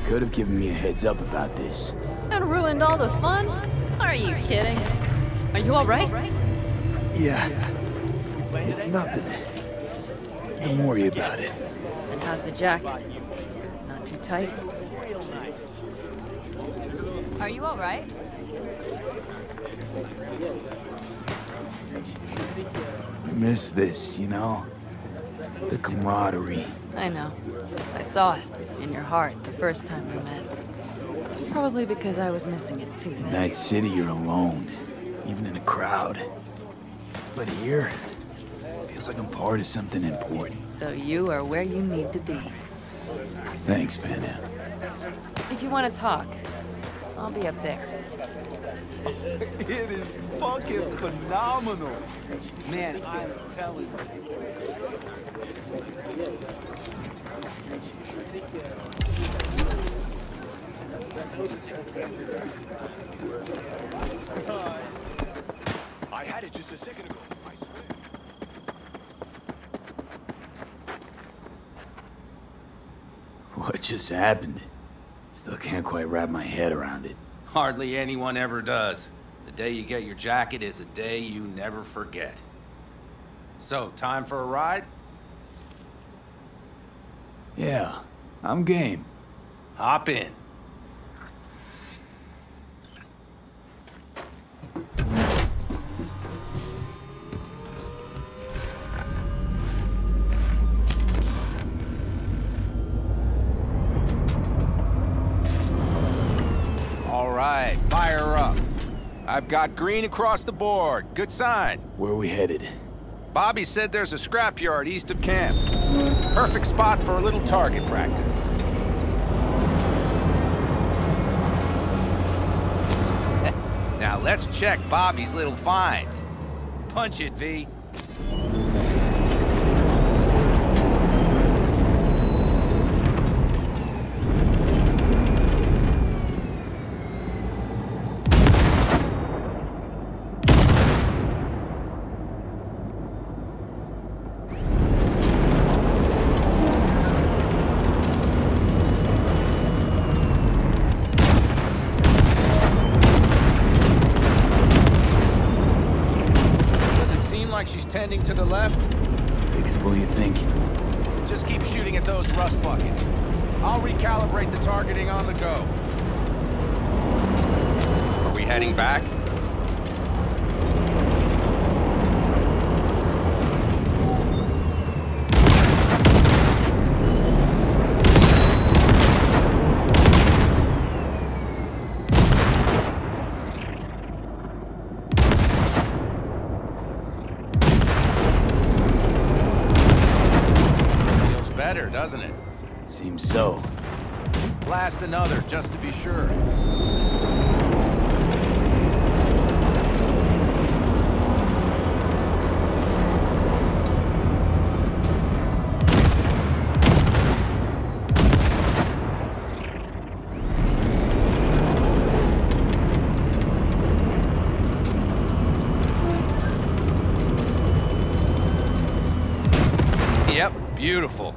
Could have given me a heads up about this. And ruined all the fun? Are you kidding? Are you all right? Yeah. It's nothing. Don't worry about it. And how's the jacket? Not too tight? Are you all right? I miss this, you know? The camaraderie. I know. I saw it in your heart the first time we met. Probably because I was missing it too. In Night City, you're alone. Even in a crowd. But here, it feels like I'm part of something important. So you are where you need to be. Thanks, Panam. If you want to talk, I'll be up there. It is fucking phenomenal. Man, I'm telling you. I had it just a second ago. What just happened? Still can't quite wrap my head around it. Hardly anyone ever does. The day you get your jacket is a day you never forget. So, time for a ride? Yeah, I'm game. Hop in. Alright, fire up. I've got green across the board. Good sign. Where are we headed? Bobby said there's a scrapyard east of camp. Perfect spot for a little target practice. Now let's check Bobby's little find. Punch it, V. Tending to the left. Fixable, you think? Just keep shooting at those rust buckets. I'll recalibrate the targeting on the go. Are we heading back? Doesn't it? Seems so. Blast another, just to be sure. Yep, beautiful.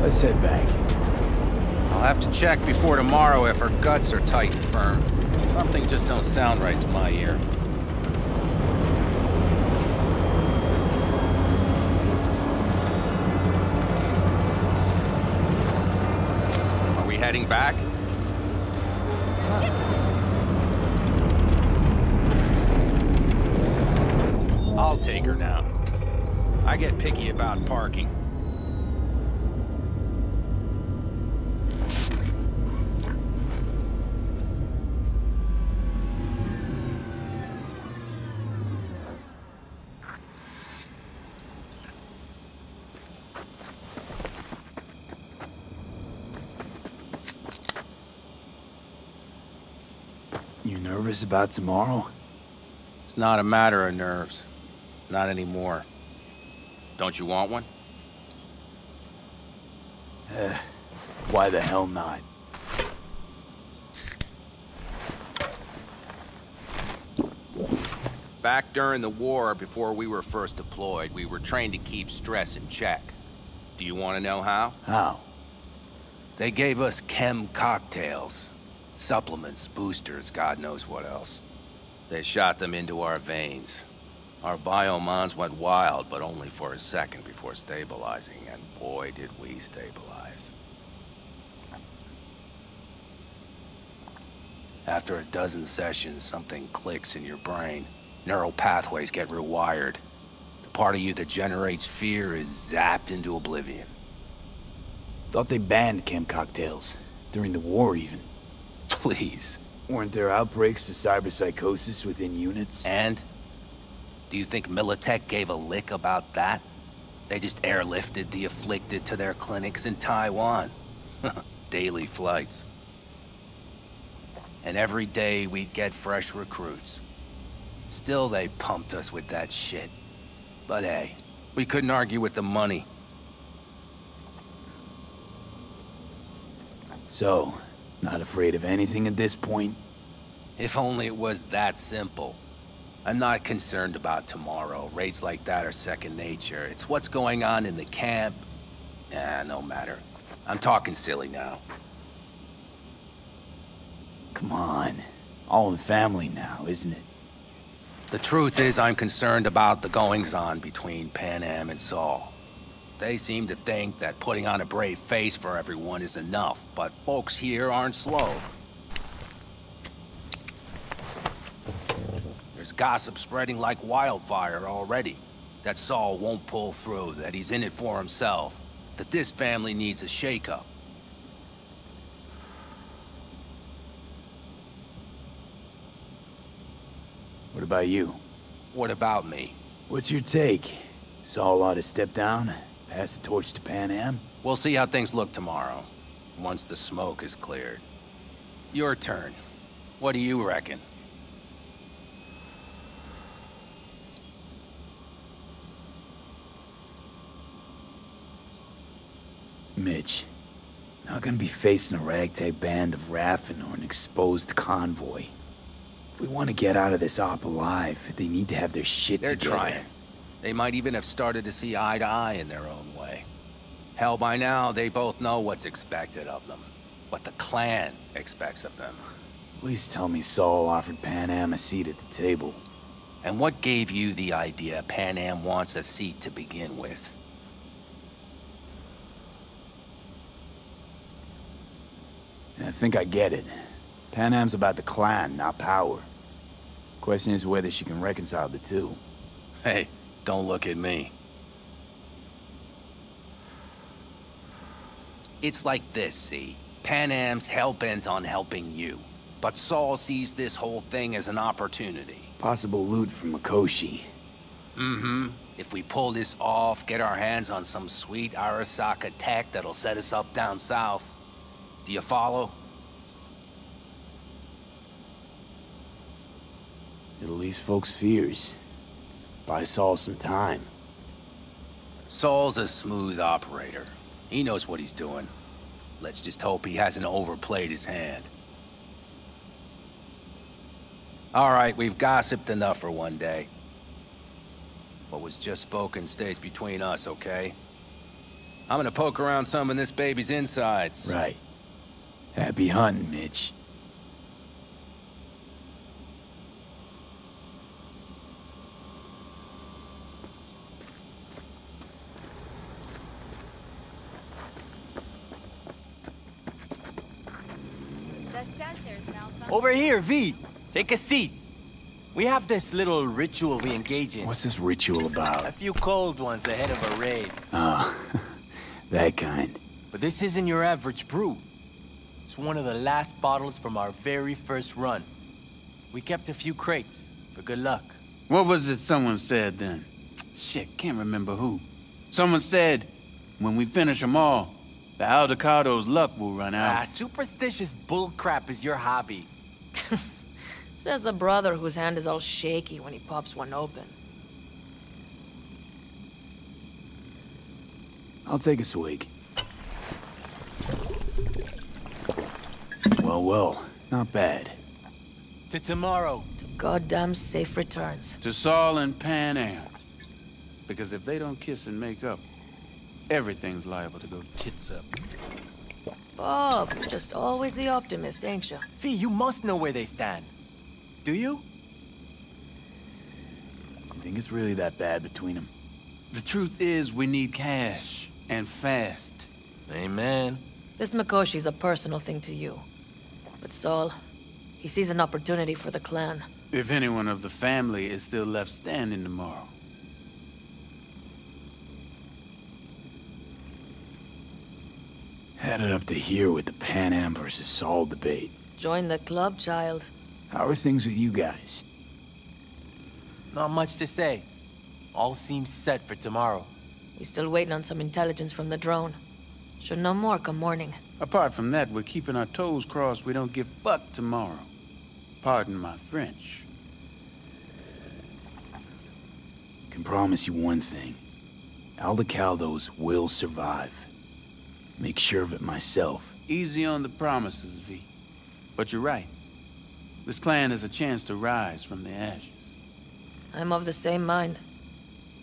Let's head back. I'll have to check before tomorrow if her guts are tight and firm. Some things just don't sound right to my ear. Are we heading back? I'll take her now. I get picky about parking. Nervous about tomorrow? It's not a matter of nerves. Not anymore. Don't you want one? Why the hell not? Back during the war, before we were first deployed, we were trained to keep stress in check. Do you want to know how? How? They gave us chem cocktails. Supplements, boosters, God knows what else. They shot them into our veins. Our biomons went wild, but only for a second before stabilizing, and boy, did we stabilize. After a dozen sessions, something clicks in your brain. Neural pathways get rewired. The part of you that generates fear is zapped into oblivion. Thought they banned chem cocktails. During the war, even. Please. Weren't there outbreaks of cyberpsychosis within units? And? Do you think Militech gave a lick about that? They just airlifted the afflicted to their clinics in Taiwan. Daily flights. And every day we'd get fresh recruits. Still, they pumped us with that shit. But hey, we couldn't argue with the money. So, not afraid of anything at this point? If only it was that simple. I'm not concerned about tomorrow. Raids like that are second nature. It's what's going on in the camp. Nah, no matter. I'm talking silly now. Come on. All in the family now, isn't it? The truth is I'm concerned about the goings-on between Panam and Saul. They seem to think that putting on a brave face for everyone is enough, but folks here aren't slow. There's gossip spreading like wildfire already. That Saul won't pull through, that he's in it for himself, that this family needs a shakeup. What about you? What about me? What's your take? Saul ought to step down? Pass the torch to Panam? We'll see how things look tomorrow, once the smoke is cleared. Your turn. What do you reckon? Mitch, not gonna be facing a ragtag band of raffin or an exposed convoy. If we want to get out of this op alive, they need to have their shit together. They're trying. They might even have started to see eye to eye in their own way. Hell, by now, they both know what's expected of them. What the clan expects of them. Please tell me Saul offered Panam a seat at the table. And what gave you the idea Panam wants a seat to begin with? I think I get it. Panam's about the clan, not power. Question is whether she can reconcile the two. Hey. Don't look at me. It's like this, see? Panam's hell-bent on helping you. But Saul sees this whole thing as an opportunity. Possible loot from Mikoshi. Mm-hmm. If we pull this off, get our hands on some sweet Arasaka tech that'll set us up down south. Do you follow? It'll ease folks' fears. Buy Saul some time. Saul's a smooth operator. He knows what he's doing. Let's just hope he hasn't overplayed his hand. All right, we've gossiped enough for one day. What was just spoken stays between us, okay? I'm gonna poke around some in this baby's insides. Right. Happy hunting, Mitch. Over here, V! Take a seat! We have this little ritual we engage in. What's this ritual about? A few cold ones ahead of a raid. Oh, that kind. But this isn't your average brew. It's one of the last bottles from our very first run. We kept a few crates, for good luck. What was it someone said then? Shit, can't remember who. Someone said, when we finish them all, the Aldecaldo's luck will run out. Ah, superstitious bullcrap is your hobby. Says the brother whose hand is all shaky when he pops one open. I'll take a swig. Well, well, not bad. To tomorrow. To goddamn safe returns. To Saul and Panam. Because if they don't kiss and make up, everything's liable to go tits up. Bob, you're just always the optimist, ain't you? Fee, you must know where they stand. Do you? You think it's really that bad between them? The truth is we need cash. And fast. Amen. This Mikoshi's a personal thing to you. But Saul, he sees an opportunity for the clan. If anyone of the family is still left standing tomorrow. Headed up to here with the Panam versus Saul debate. Join the club, child. How are things with you guys? Not much to say. All seems set for tomorrow. We're still waiting on some intelligence from the drone. Should know more come morning. Apart from that, we're keeping our toes crossed we don't get fucked tomorrow. Pardon my French. Can promise you one thing. Aldecaldos will survive. Make sure of it myself. Easy on the promises, V. But you're right. This clan has a chance to rise from the ashes. I'm of the same mind.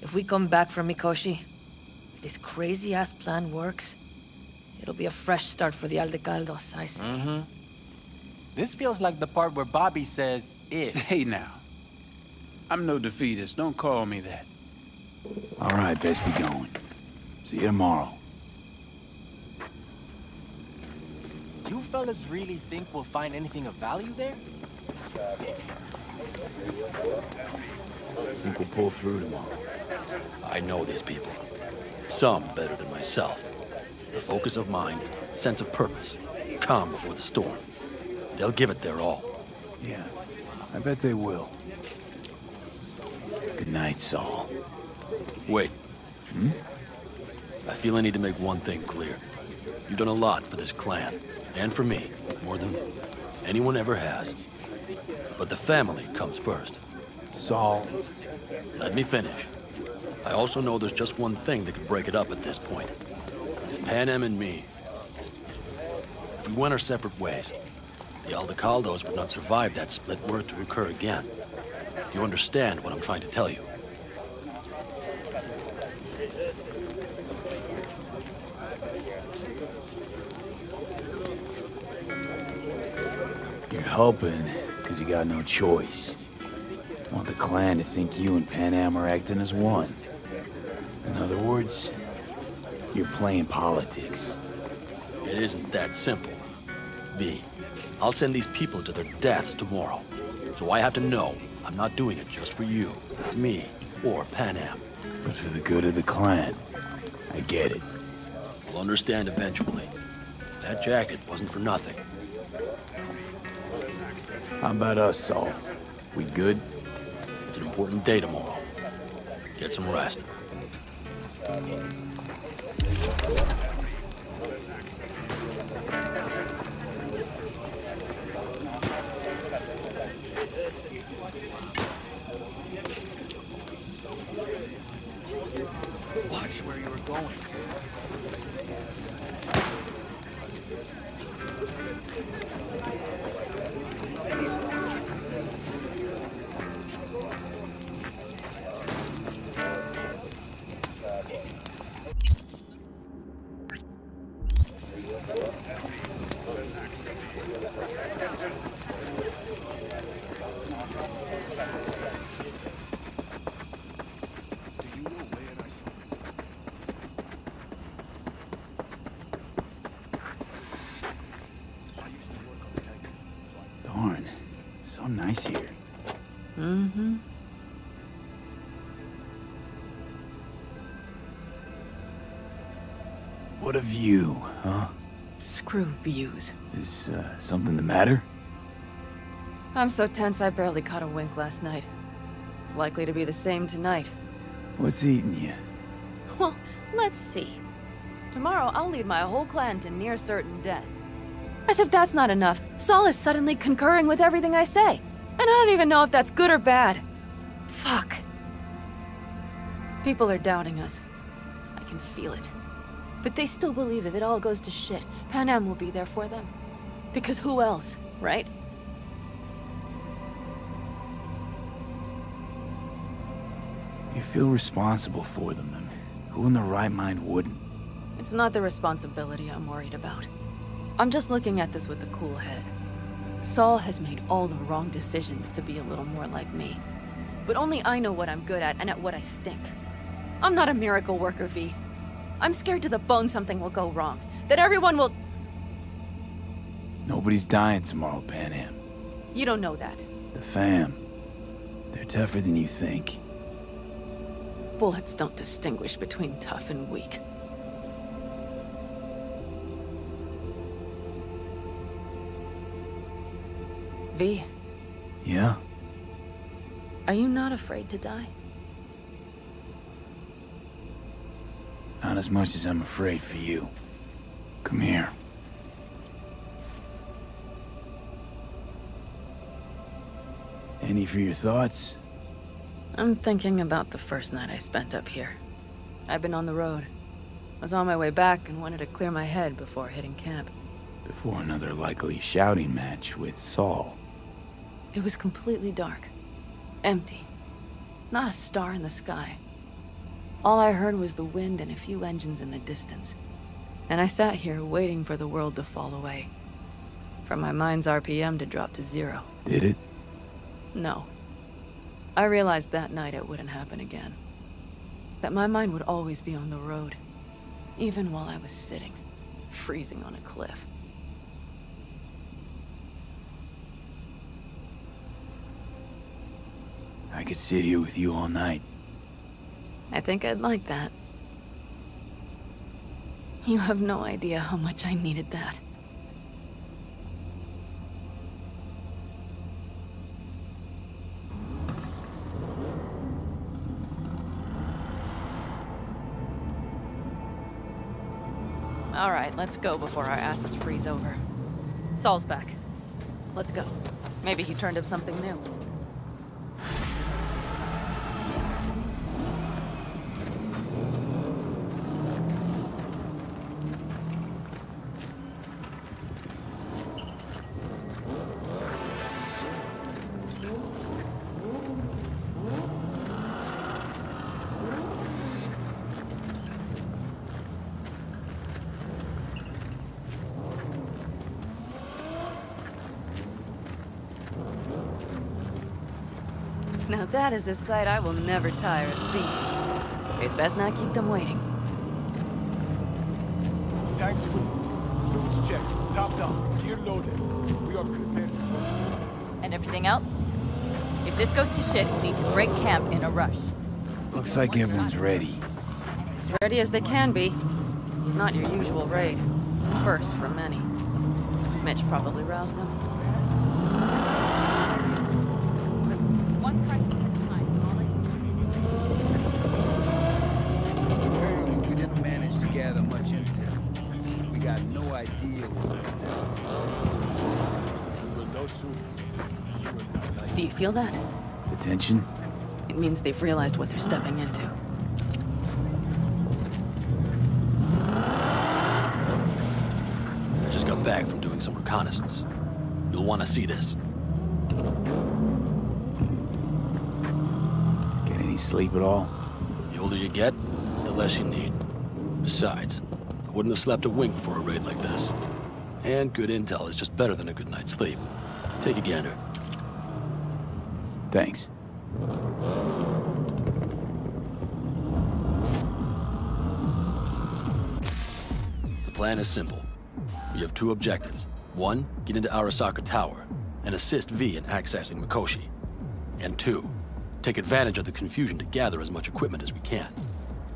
If we come back from Mikoshi, if this crazy-ass plan works, it'll be a fresh start for the Aldecaldos, I say. Mm-hmm. This feels like the part where Bobby says, if. Hey, now. I'm no defeatist. Don't call me that. All right, best be going. See you tomorrow. You fellas really think we'll find anything of value there? I think we'll pull through tomorrow. I know these people. Some better than myself. The focus of mind, sense of purpose, calm before the storm. They'll give it their all. Yeah, I bet they will. Good night, Saul. Wait. Hmm? I feel I need to make one thing clear. You've done a lot for this clan, and for me, more than anyone ever has. But the family comes first. Saul. Let me finish. I also know there's just one thing that could break it up at this point. Panam and me. If we went our separate ways, the Aldecaldos would not survive that split were it to recur again. You understand what I'm trying to tell you. You're helping because you got no choice. Want the clan to think you and Panam are acting as one. In other words, you're playing politics. It isn't that simple. V, I'll send these people to their deaths tomorrow. So I have to know I'm not doing it just for you, me, or Panam. But for the good of the clan. I get it. We'll understand eventually. That jacket wasn't for nothing. How about us, Saul? We good? It's an important day tomorrow. Get some rest. Watch where you were going. Here. Mm-hmm. What a view, huh? Screw views. Is something the matter? I'm so tense I barely caught a wink last night. It's likely to be the same tonight. What's eating you? Well, let's see. Tomorrow I'll lead my whole clan to near certain death. As if that's not enough, Saul is suddenly concurring with everything I say. And I don't even know if that's good or bad. Fuck. People are doubting us. I can feel it. But they still believe if it all goes to shit, Panam will be there for them. Because who else, right? You feel responsible for them, and who in their right mind wouldn't? It's not the responsibility I'm worried about. I'm just looking at this with a cool head. Saul has made all the wrong decisions to be a little more like me. But only I know what I'm good at and at what I stink. I'm not a miracle worker, V. I'm scared to the bone something will go wrong. That everyone will... Nobody's dying tomorrow, Panam. You don't know that. The fam. They're tougher than you think. Bullets don't distinguish between tough and weak. V? Yeah? Are you not afraid to die? Not as much as I'm afraid for you. Come here. Any for your thoughts? I'm thinking about the first night I spent up here. I've been on the road. I was on my way back and wanted to clear my head before hitting camp. Before another likely shouting match with Saul. It was completely dark. Empty. Not a star in the sky. All I heard was the wind and a few engines in the distance. And I sat here waiting for the world to fall away. For my mind's RPM to drop to zero. Did it? No. I realized that night it wouldn't happen again. That my mind would always be on the road. Even while I was sitting, freezing on a cliff. I could sit here with you all night. I think I'd like that. You have no idea how much I needed that. All right, let's go before our asses freeze over. Saul's back. Let's go. Maybe he turned up something new. Now that is a sight I will never tire of seeing. We'd best not keep them waiting. Tanks full. Fluids checked. Top down. Gear loaded. We are prepared for it. And everything else? If this goes to shit, we need to break camp in a rush. Looks like everyone's ready. As ready as they can be. It's not your usual raid. First for many. Mitch probably roused them. Do you feel that? The tension? It means they've realized what they're stepping into. I just got back from doing some reconnaissance. You'll want to see this. Get any sleep at all? The older you get, the less you need. Besides, I wouldn't have slept a wink for a raid like this. And good intel is just better than a good night's sleep. Take a gander. Thanks. The plan is simple. We have two objectives. One, get into Sokka Tower and assist V in accessing Mikoshi. And two, take advantage of the confusion to gather as much equipment as we can.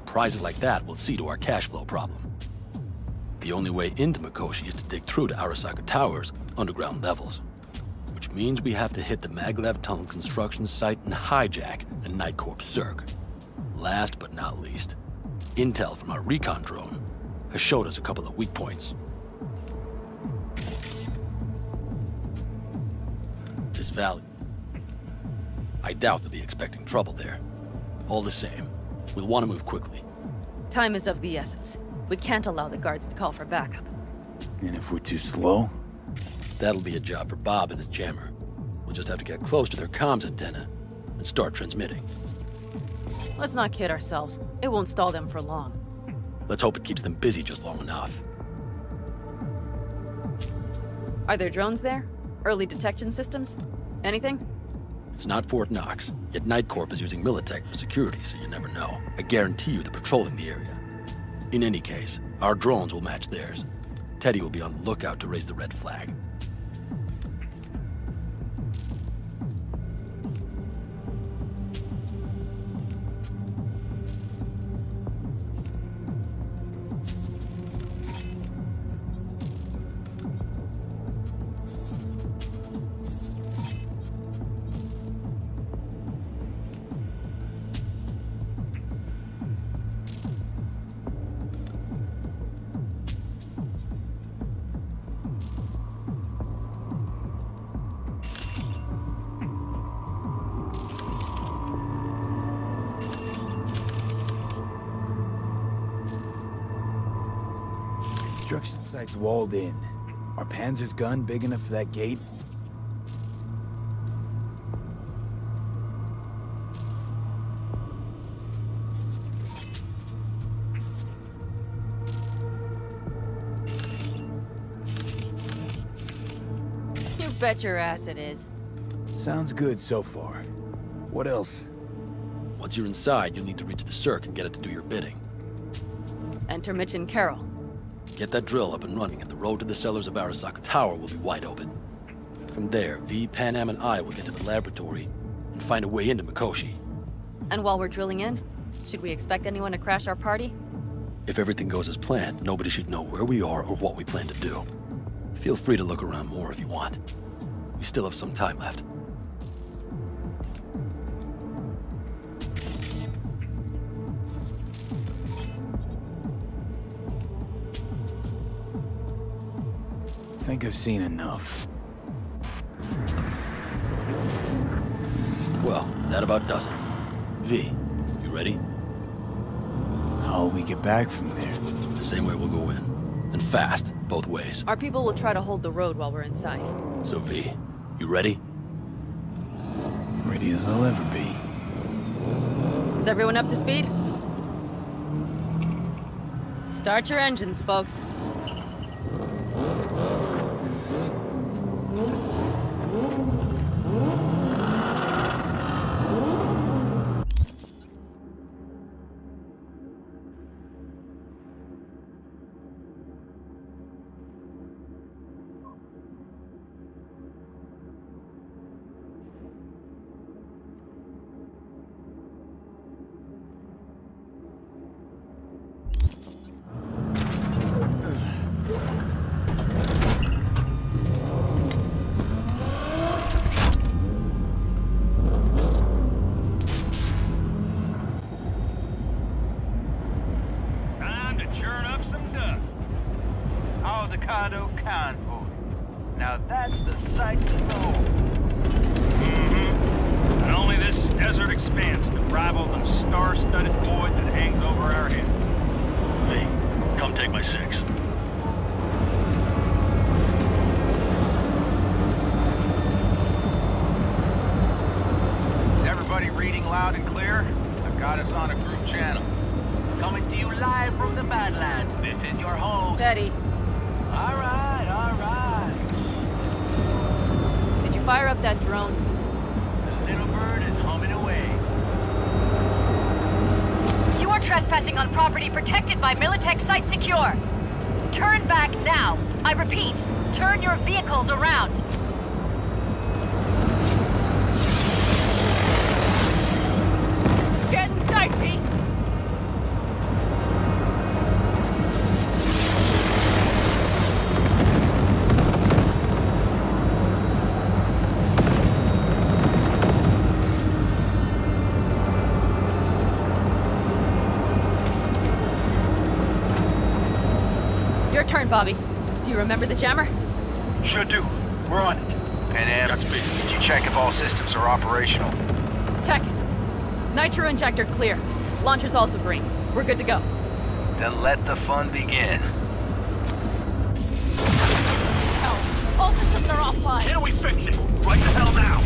Prizes like that will see to our cash flow problem. The only way into Mikoshi is to dig through to Sokka Tower's underground levels. Which means we have to hit the maglev tunnel construction site and hijack the Nightcorp CERC. Last but not least, intel from our recon drone has showed us a couple of weak points. This valley. I doubt they'll be expecting trouble there. All the same, we'll want to move quickly. Time is of the essence. We can't allow the guards to call for backup. And if we're too slow? That'll be a job for Bob and his jammer. We'll just have to get close to their comms antenna and start transmitting. Let's not kid ourselves. It won't stall them for long. Let's hope it keeps them busy just long enough. Are there drones there? Early detection systems? Anything? It's not Fort Knox, yet Nightcorp is using Militech for security, so you never know. I guarantee you they're patrolling the area. In any case, our drones will match theirs. Teddy will be on the lookout to raise the red flag. construction site's walled in. Are Panzer's gun big enough for that gate? You bet your ass it is. Sounds good so far. What else? Once you're inside, you'll need to reach the CERC and get it to do your bidding. Enter Mitch and Carol. Get that drill up and running, and the road to the cellars of Sokka Tower will be wide open. From there, V, Panam, and I will get to the laboratory and find a way into Mikoshi. And while we're drilling in, should we expect anyone to crash our party? If everything goes as planned, nobody should know where we are or what we plan to do. Feel free to look around more if you want. We still have some time left. I think I've seen enough. Well, that about does it. V, you ready? How'll we get back from there? The same way we'll go in. And fast, both ways. Our people will try to hold the road while we're inside. So V, you ready? Ready as I'll ever be. Is everyone up to speed? Start your engines, folks. Turn, Bobby. Do you remember the jammer? Sure do. We're on it. Panam, did you check if all systems are operational? Check. Nitro injector clear. Launcher's also green. We're good to go. Then let the fun begin. Oh, all systems are offline. Can we fix it? Right the hell now!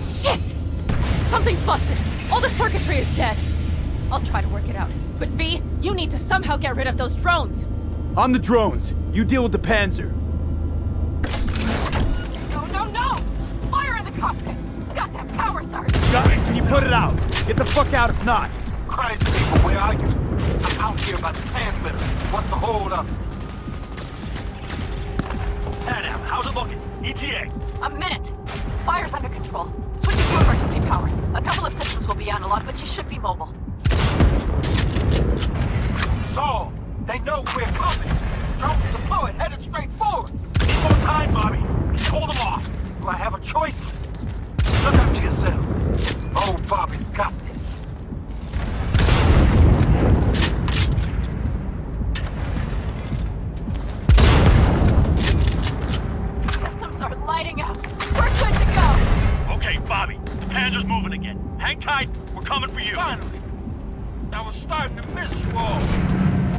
Shit! Something's busted. All the circuitry is dead. I'll try to work it out. But V, you need to somehow get rid of those drones. On the drones. You deal with the Panzer. No, no, no! Fire in the cockpit! Goddamn power, Sarge! Got it! Can you put it out? Get the fuck out if not! Christ, people, where are you? I'm out here by the transmitter. What's the hold up? Panam, how's it looking? ETA! A minute! Fire's under control. Switch it to emergency power. A couple of systems will be analog, but you should be mobile. Saul! They know we're coming! Drones deployed, headed straight forward! We need more time, Bobby! Hold them off! Do I have a choice? Look out to yourself! Oh, Bobby's got this! Systems are lighting up! We're good to go! Okay, Bobby, the Panzer's moving again. Hang tight, we're coming for you! Finally! I was starting to miss you all!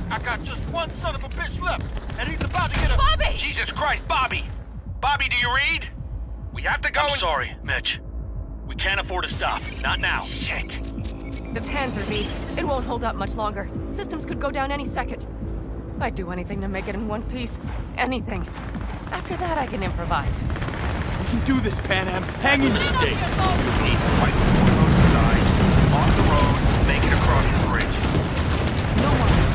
I got just one son of a bitch left, and he's about to get a- Bobby! Jesus Christ, Bobby! Bobby, do you read? We have to go I'm sorry, Mitch. We can't afford to stop. Not now. Shit. The Panzer V. It won't hold up much longer. Systems could go down any second. I'd do anything to make it in one piece. Anything. After that, I can improvise. We can do this, Panam. Hang in mistake. We need to fight the road side. On the road, make it across the bridge. No more mistakes.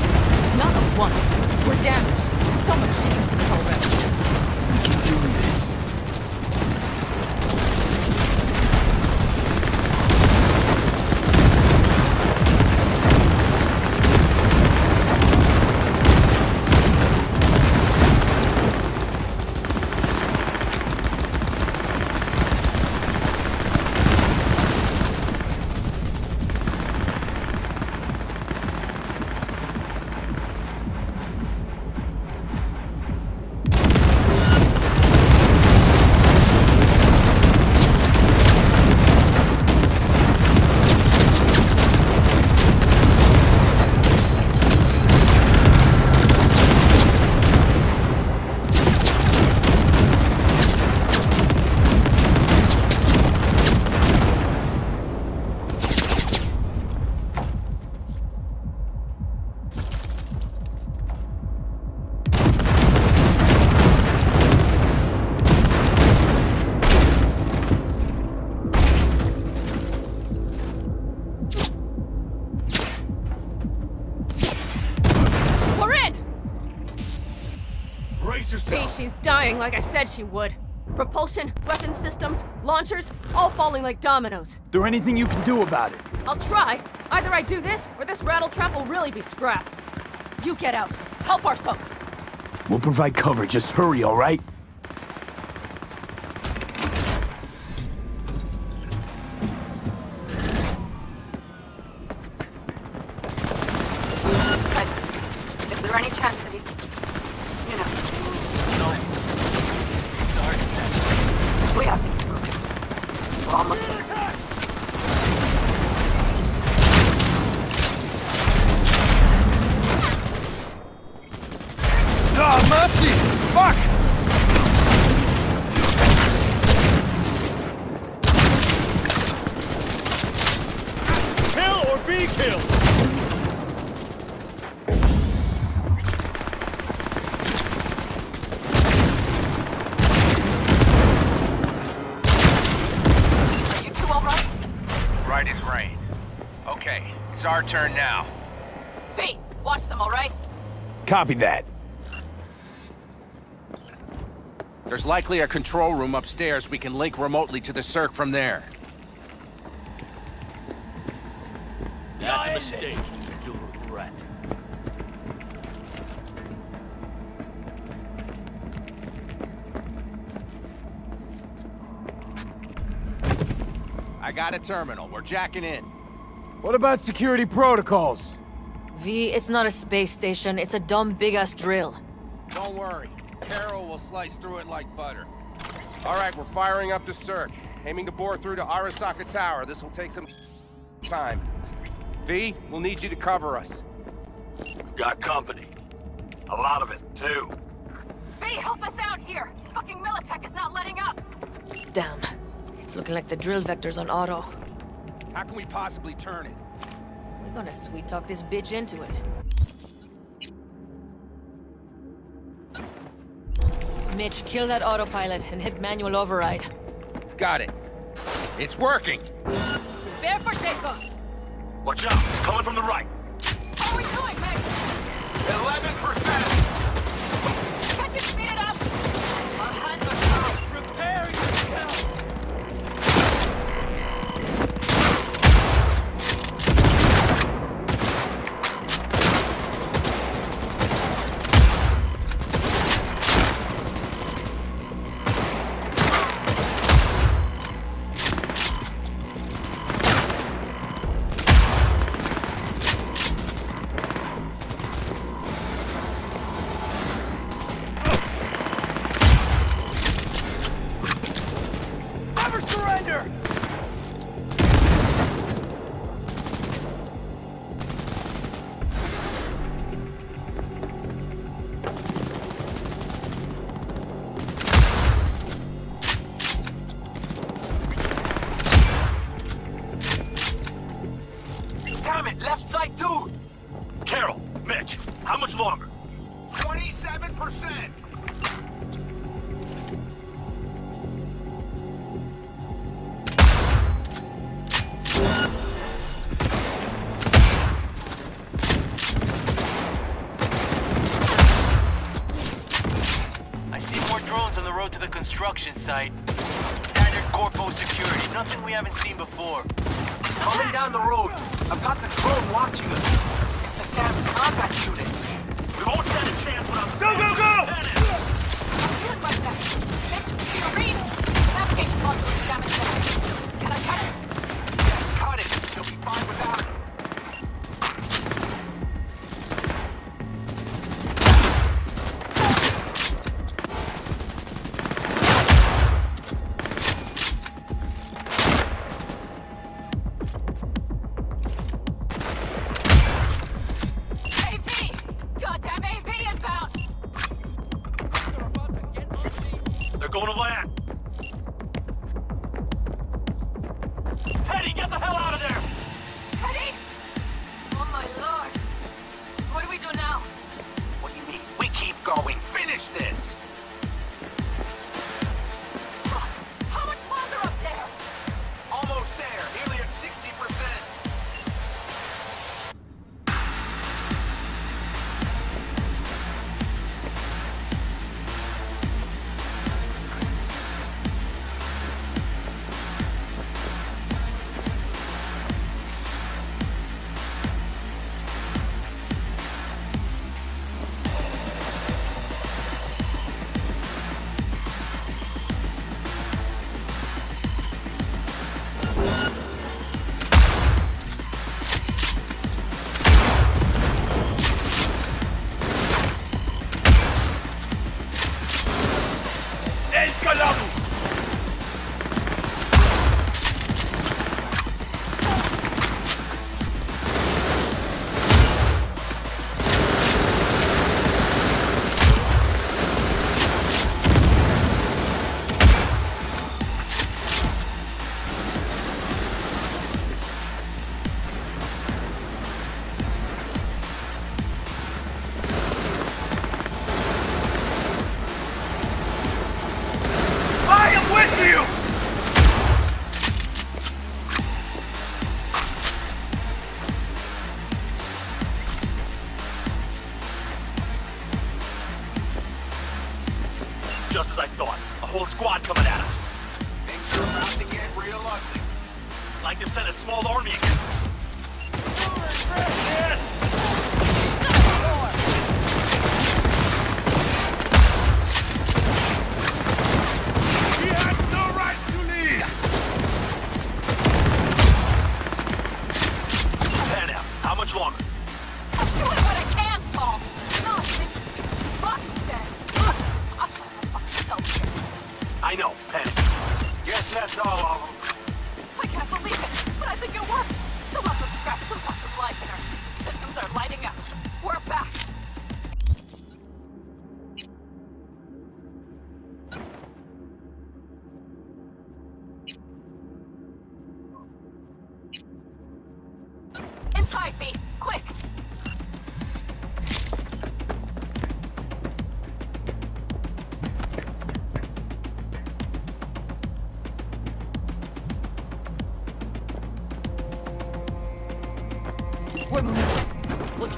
Not a one. We're damaged. So much innocence already. We can do this. She's dying like I said she would. Propulsion, weapon systems, launchers, all falling like dominoes. Is there anything you can do about it? I'll try. Either I do this, or this rattle trap will really be scrapped. You get out. Help our folks. We'll provide cover. Just hurry, all right? Is there any chance that he's... you know... We have to keep moving. We're almost there. Ah, mercy! Fuck! Turn now. V, watch them, all right? Copy that. There's likely a control room upstairs we can link remotely to the CERC from there. That's a mistake. You'll regret. I got a terminal. We're jacking in. What about security protocols? V, it's not a space station, it's a dumb big-ass drill. Don't worry. Carol will slice through it like butter. Alright, we're firing up the CERC. Aiming to bore through to Sokka Tower. This will take some time. V, we'll need you to cover us. We've got company. A lot of it, too. V, help us out here! Fucking Militech is not letting up! Damn. It's looking like the drill vector's on auto. How can we possibly turn it? We're gonna sweet-talk this bitch into it. Mitch, kill that autopilot and hit manual override. Got it. It's working! Prepare for takeoff! Watch out! Coming from the right! How are we doing, Mitch? 11%! Can you speed it up? Our hands are tied! Prepare yourself! longer. 27%! I see more drones on the road to the construction site. Standard corpo security, nothing we haven't seen before. Coming down the road, I've got the drone watching us. It's a damn combat unit. We won't stand a chance without the... Go, go, go! Good, my back. Mitch, you read? Navigation module is damaged. Can I cut it? Yes, cut it. She'll be fine without it.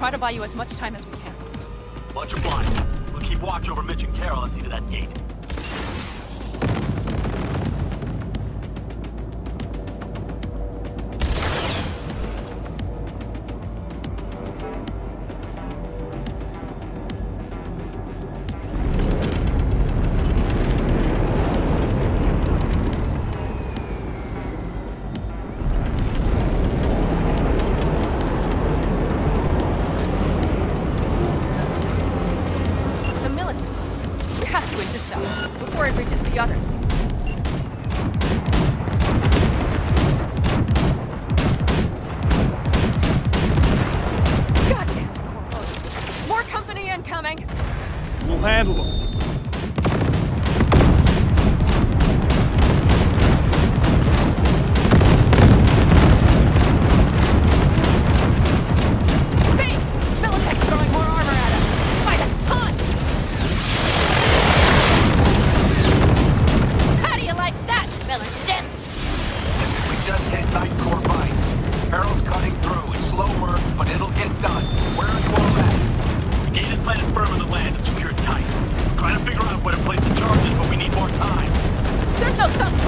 Try to buy you as much time as we can. Much obliged. We'll keep watch over Mitch and Carol and see to that gate. Have to wait this out.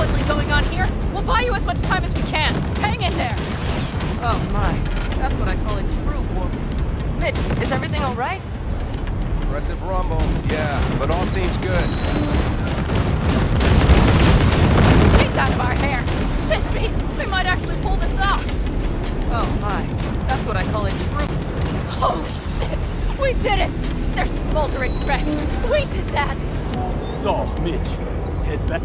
totally going on here? We'll buy you as much time as we can. Hang in there. Oh my, that's what I call a true woman. Mitch, is everything all right? Impressive rumble, yeah, but all seems good. He's out of our hair. Shit, V, we might actually pull this off. Oh my, that's what I call a true... Holy shit, we did it! They're smoldering wrecks. We did that! Saul, Mitch, head back.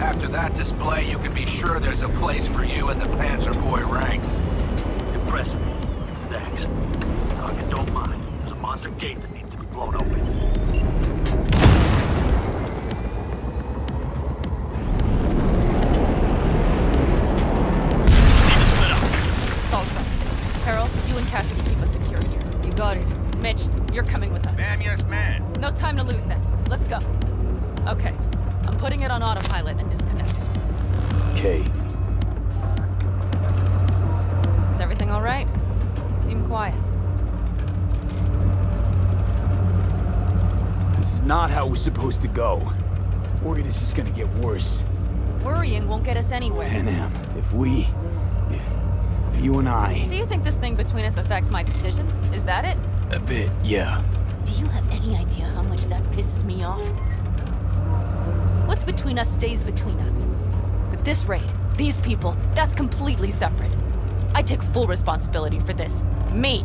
After that display, you can be sure there's a place for you in the Panzer Boy ranks. Impressive. Thanks. Now, if you don't mind, there's a monster gate that needs to be blown open. Salsa, Carol, you and Cassidy keep us secure here. You got it. Mitch, you're coming with us. Ma'am, yes, ma'am. No time to lose then. Let's go. Okay. I'm putting it on autopilot and disconnecting. Okay. Is everything all right? You seem quiet. This is not how we're supposed to go. Organis is gonna get worse. Worrying won't get us anywhere. Panam, if you and I... Do you think this thing between us affects my decisions? Is that it? A bit, yeah. Do you have any idea how much that pisses me off? What's between us stays between us. With this raid, these people, that's completely separate. I take full responsibility for this. Me,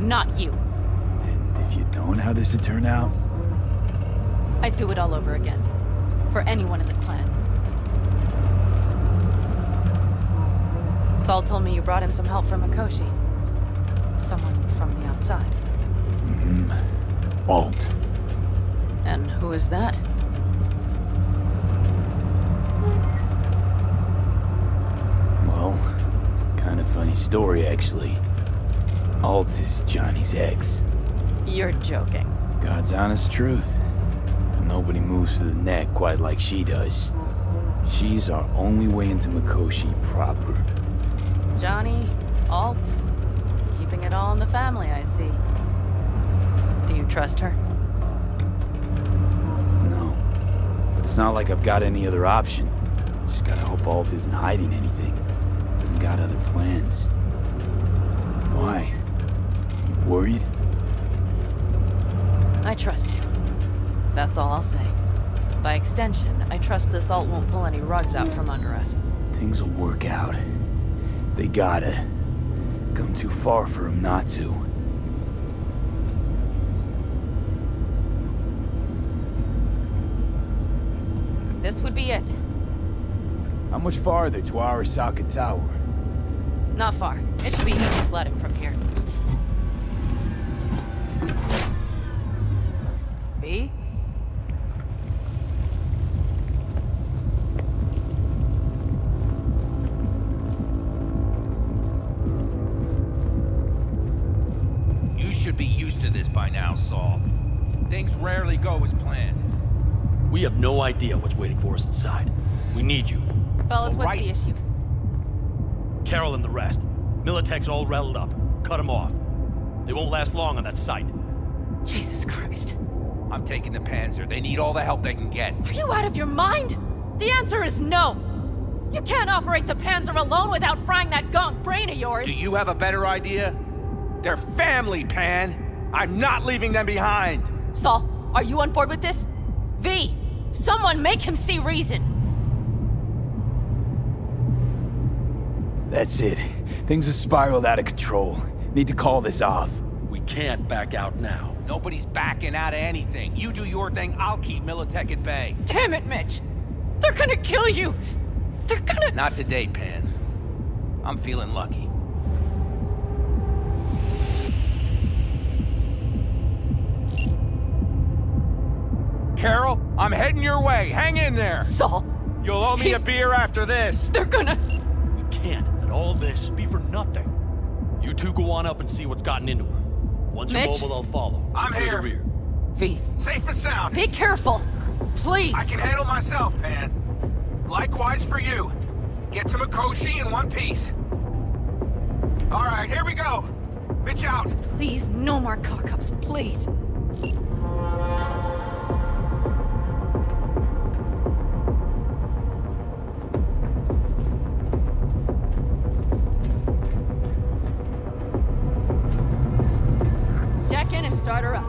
not you. And if you'd known how this would turn out? I'd do it all over again. For anyone in the clan. Saul told me you brought in some help from Mikoshi. Someone from the outside. Mm-hmm. Alt. And who is that? Funny story, actually. Alt is Johnny's ex. You're joking. God's honest truth. Nobody moves to the neck quite like she does. She's our only way into Mikoshi proper. Johnny, Alt, keeping it all in the family, I see. Do you trust her? No. But it's not like I've got any other option. Just gotta hope Alt isn't hiding anything. Got other plans. Why? You worried? I trust you. That's all I'll say. By extension, I trust this Alt won't pull any rugs out from under us. Things will work out. They gotta. Come too far for him not to. This would be it. How much farther to our Sokka Tower? Not far. It should be easy sledding from here. B? You should be used to this by now, Saul. Things rarely go as planned. We have no idea what's waiting for us inside. We need you. Fellas, what's the issue? Carol and the rest. Militech's all rattled up. Cut them off. They won't last long on that site. Jesus Christ. I'm taking the Panzer. They need all the help they can get. Are you out of your mind? The answer is no. You can't operate the Panzer alone without frying that gonk brain of yours. Do you have a better idea? They're family, Pan. I'm not leaving them behind. Saul, are you on board with this? V, someone make him see reason. That's it. Things have spiraled out of control. Need to call this off. We can't back out now. Nobody's backing out of anything. You do your thing, I'll keep Militech at bay. Damn it, Mitch! They're gonna kill you! They're gonna... Not today, Pan. I'm feeling lucky. Carol, I'm heading your way. Hang in there! Saul! You'll owe me a beer after this. They're gonna... We can't. All this be for nothing. You two go on up and see what's gotten into her. Once you're mobile, I'll follow. I'm here. V. Safe and sound. Be careful. Please. I can handle myself, man. Likewise for you. Get to Mikoshi in one piece. All right, here we go. Bitch out. Please, no more cock-ups, please. starter up.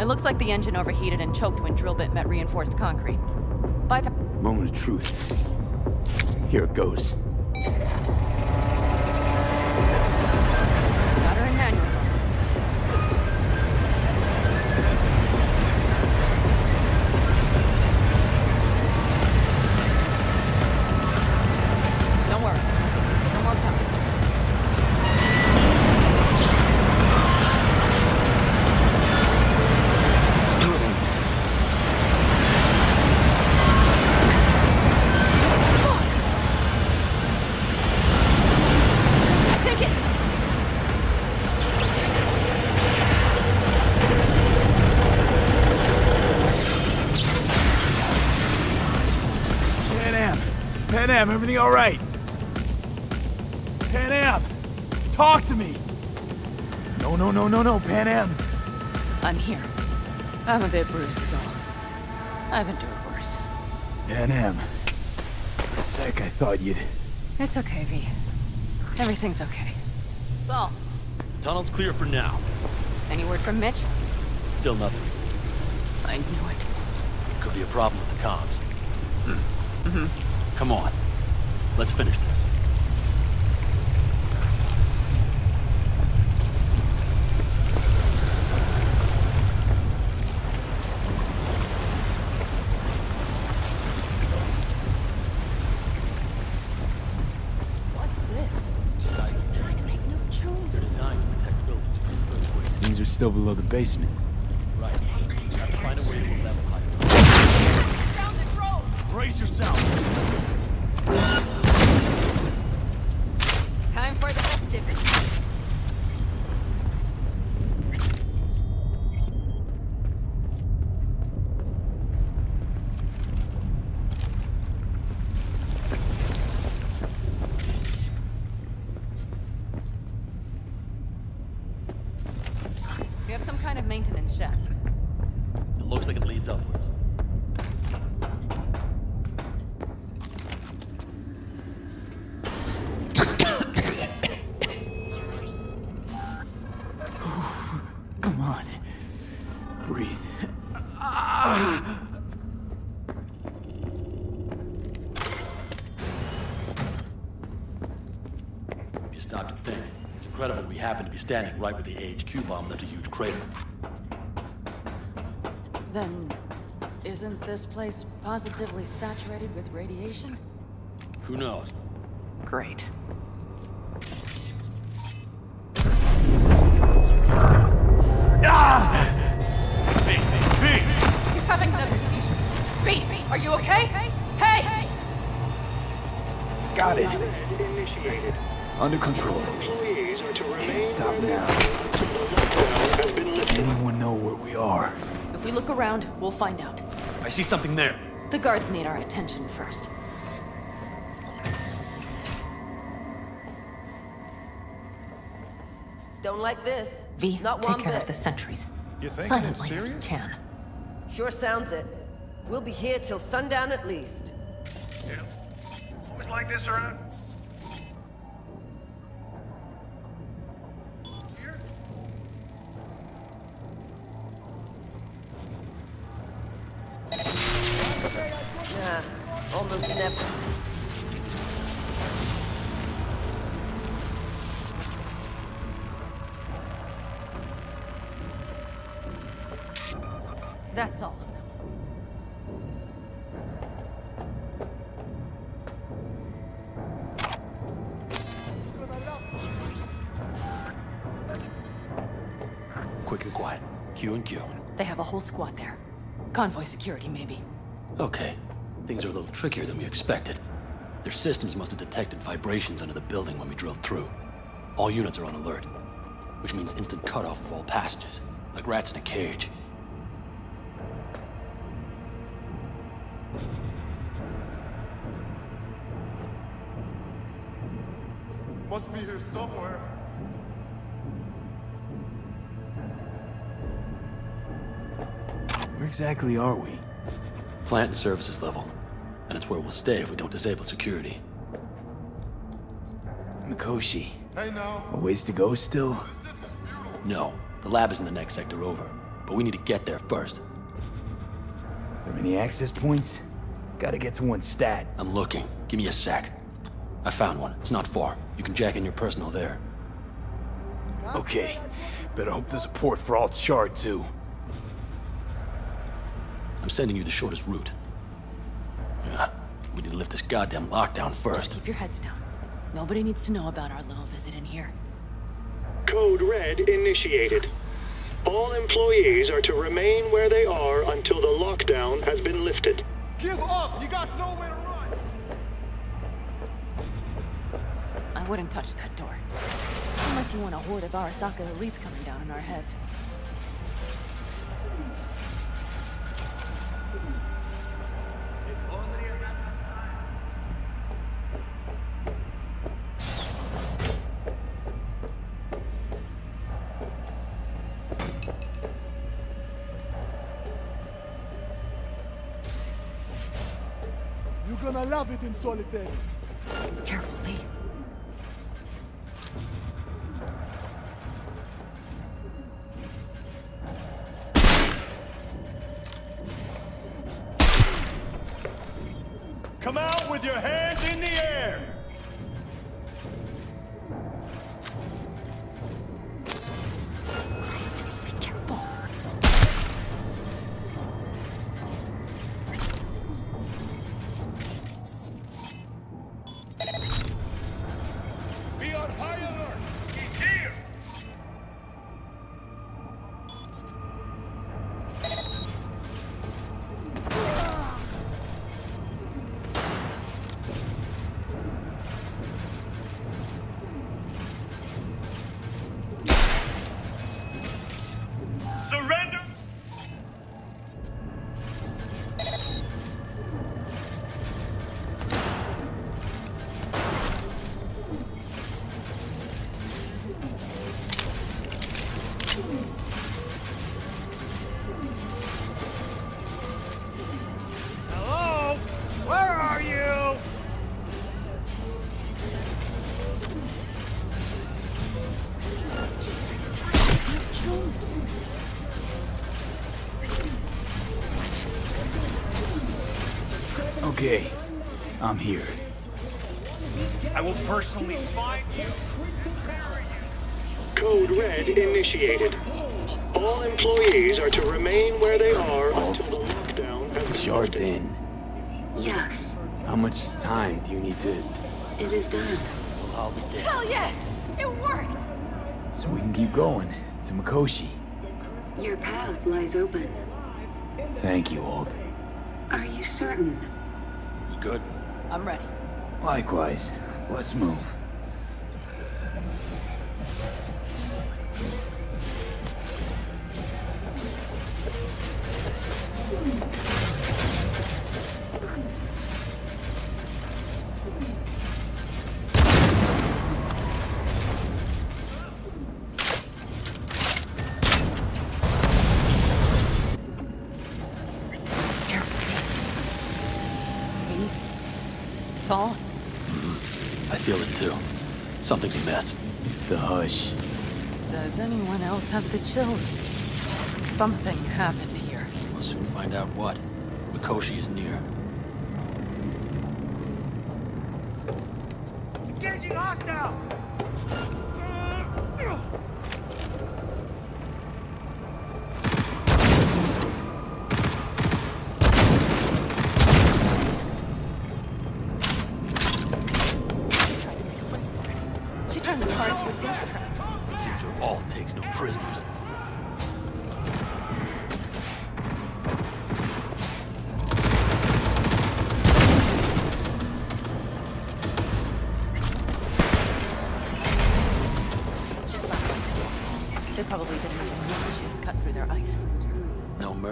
It looks like the engine overheated and choked when drill bit met reinforced concrete. Bypass. Moment of truth. Here it goes. Starter and manual. Panam, everything all right? Panam, talk to me. No, Panam. I'm here. I'm a bit bruised is all. I've endured worse. Panam, for a sec I thought you'd... It's okay, V. Everything's okay. Saul. Tunnel's clear for now. Any word from Mitch? Still nothing. I knew it. It could be a problem with the comms. Mm-hmm. Come on, let's finish this. What's this? She's trying to make no choice. They're designed to protect buildings. Things are still below the basement. Right. You gotta find a way to level higher. Round the road. Brace yourself. Time for the festivities. We have some kind of maintenance shaft. It looks like it leads upwards. Standing right where the HQ bomb left a huge crater. Then, isn't this place positively saturated with radiation? Who knows? Great. V! V! He's having another seizure. V! Are you okay? Hey! Hey! Got it. Initiated. Under control. Can't stop now. Does anyone know where we are? If we look around, we'll find out. I see something there. The guards need our attention first. Don't like this. V, not take care of the sentries. You think silently if you can. Sure sounds it. We'll be here till sundown at least. Yeah. Always like this around. That's all of them. Quick and quiet. Q and Q. They have a whole squad there. Convoy security, maybe. Okay. Things are a little trickier than we expected. Their systems must have detected vibrations under the building when we drilled through. All units are on alert, which means instant cutoff of all passages, like rats in a cage. Must be here somewhere. Where exactly are we? Plant and services level. And it's where we'll stay if we don't disable security. Mikoshi. Hey, now. A ways to go still? No. The lab is in the next sector over, but we need to get there first. Are there any access points? Gotta get to one stat. I'm looking. Give me a sec. I found one. It's not far. You can jack in your personal there. Okay. Better hope there's a port for Alt's shard, too. I'm sending you the shortest route. Yeah. We need to lift this goddamn lockdown first. Just keep your heads down. Nobody needs to know about our little visit in here. Code Red initiated. All employees are to remain where they are until the lockdown has been lifted. Give up! You got nowhere to run! I wouldn't touch that door. Unless you want a horde of Arasaka elites coming down on our heads. I love it in solitary. Careful, V. Come out with your hands in the air. Okay, I'm here. I will personally find you. Code Red initiated. All employees are to remain where they are until the lockdown has been. Shard's in. Yes. How much time do you need to... It is done. Well, I'll be dead. Hell yes! It worked! So we can keep going to Mikoshi. Your path lies open. Thank you, Alt. Are you certain? Good. I'm ready. Likewise. Let's move. Saul? I feel it too. Something's amiss. It's the hush. Does anyone else have the chills? Something happened here. We'll soon find out what. Mikoshi is near. Engaging hostile!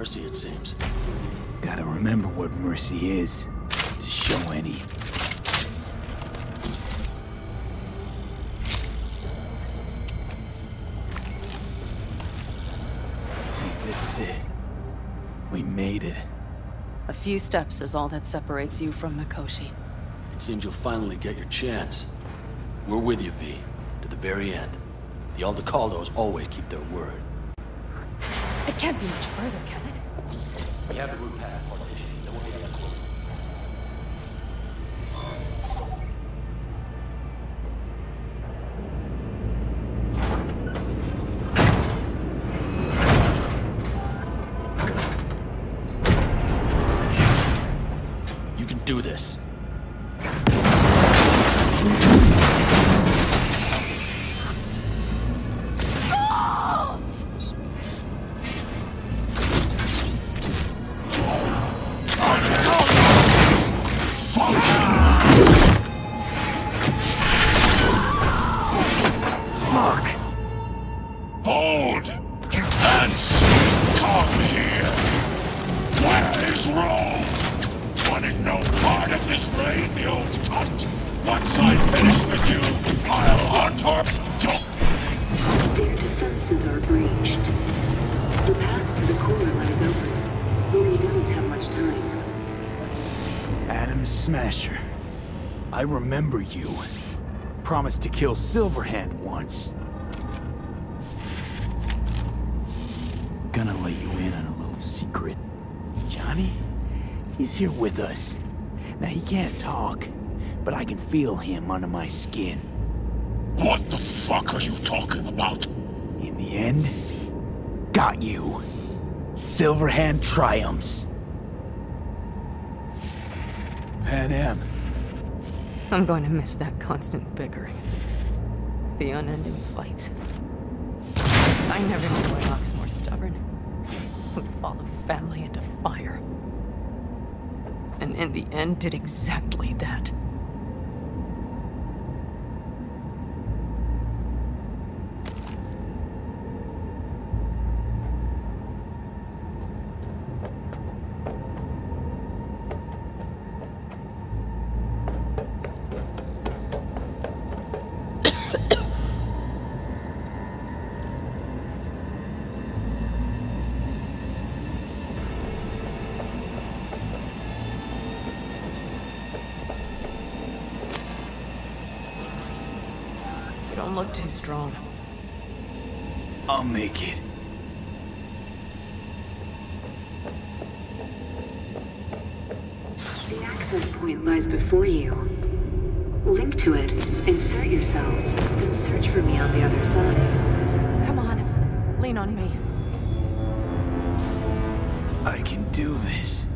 It seems. Gotta remember what mercy is to show any. I think this is it. We made it. A few steps is all that separates you from Mikoshi. It seems you'll finally get your chance. We're with you, V, to the very end. The Aldecaldos always keep their word. It can't be much further, can it? We have the route past partition. No way out of the clue. You can do this. I remember you. Promised to kill Silverhand once. Gonna let you in on a little secret. Johnny? He's here with us. Now he can't talk, but I can feel him under my skin. What the fuck are you talking about? In the end, got you. Silverhand triumphs. Panam. I'm going to miss that constant bickering. The unending fights. I never knew my ox more stubborn. Would follow family into fire. And in the end, did exactly that. Too strong. I'll make it. The access point lies before you. Link to it, insert yourself, and search for me on the other side. Come on, lean on me. I can do this.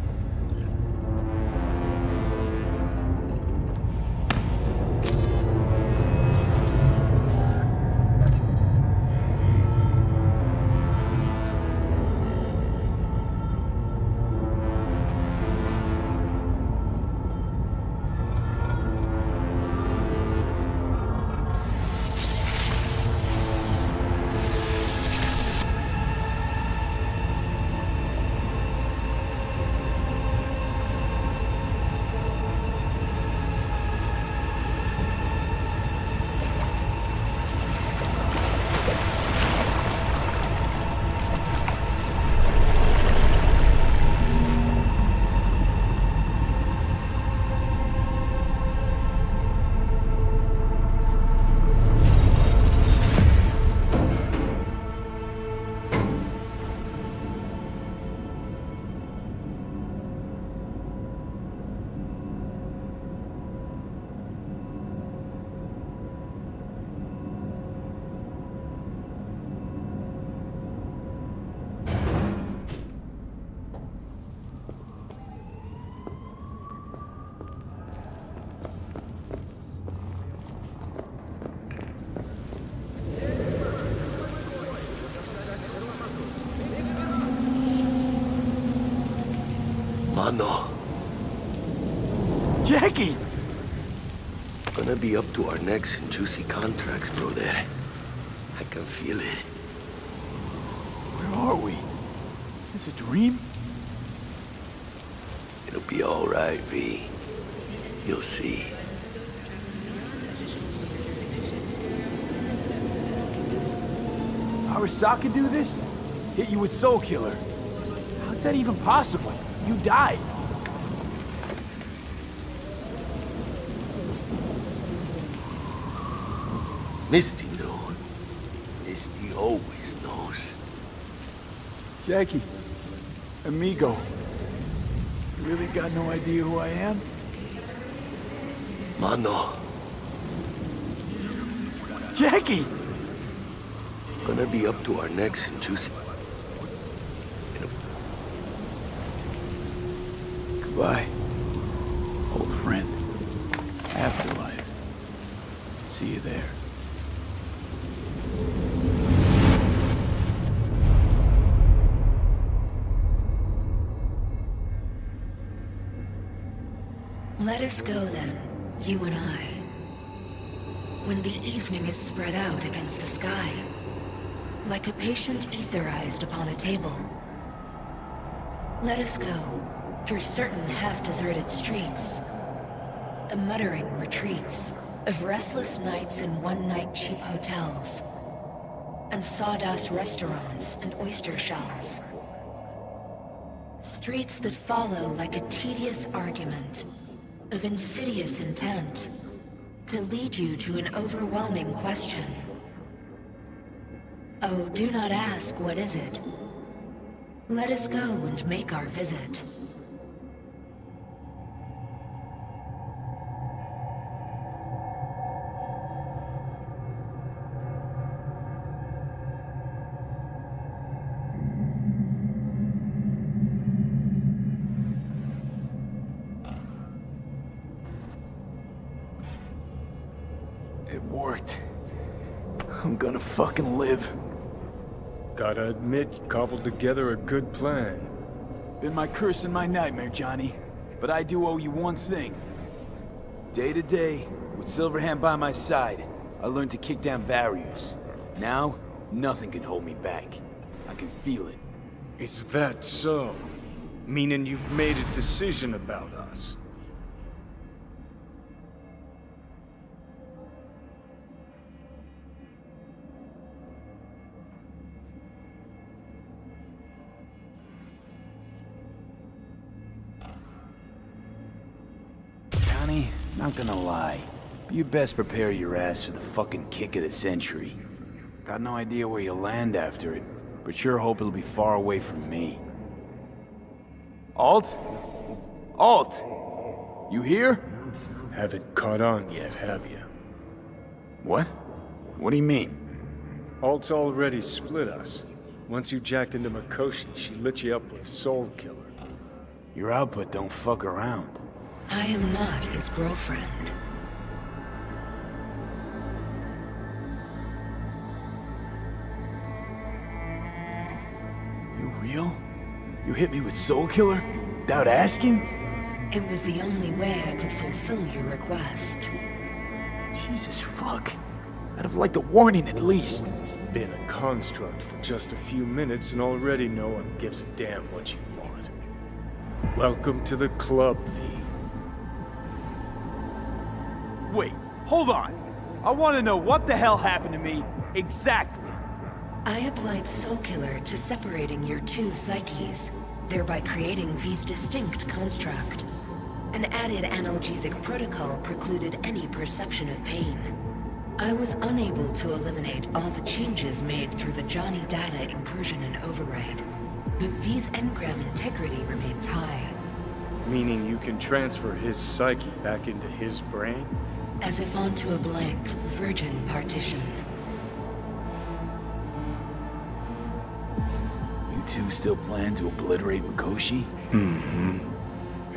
No. Jackie! Gonna be up to our necks in juicy contracts, brother. I can feel it. Where are we? Is it a dream? It'll be all right, V. You'll see. Arasaka do this? Hit you with Soulkiller. How's that even possible? You died. Misty knows. Misty always knows. Jackie, amigo, you really got no idea who I am? Mano. Jackie! Gonna be up to our necks in juicy. Goodbye, old friend. Afterlife. See you there. Let us go then, you and I. When the evening is spread out against the sky, like a patient etherized upon a table. Let us go, through certain half-deserted streets. The muttering retreats of restless nights in one-night cheap hotels, and sawdust restaurants and oyster shells. Streets that follow like a tedious argument of insidious intent to lead you to an overwhelming question. Oh, do not ask what is it. Let us go and make our visit. Fucking live. Gotta admit, you cobbled together a good plan. Been my curse and my nightmare, Johnny. But I do owe you one thing. Day to day, with Silverhand by my side, I learned to kick down barriers. Now, nothing can hold me back. I can feel it. Is that so? Meaning you've made a decision about us? Not gonna lie, but you best prepare your ass for the fucking kick of the century. Got no idea where you'll land after it, but sure hope it'll be far away from me. Alt? Alt! You here? Haven't caught on yet, have you? What? What do you mean? Alt's already split us. Once you jacked into Mikoshi, she lit you up with Soulkiller. Your output don't fuck around. I am not his girlfriend. You real? You hit me with Soulkiller? Without asking? It was the only way I could fulfill your request. Jesus fuck. I'd have liked a warning at least. Been a construct for just a few minutes and already no one gives a damn what you want. Welcome to the club, V. Wait, hold on. I want to know what the hell happened to me, exactly. I applied Soulkiller to separating your two psyches, thereby creating V's distinct construct. An added analgesic protocol precluded any perception of pain. I was unable to eliminate all the changes made through the Johnny data incursion and override, but V's engram integrity remains high. Meaning you can transfer his psyche back into his brain? As if onto a blank, virgin partition. You two still plan to obliterate Mikoshi? Mm-hmm.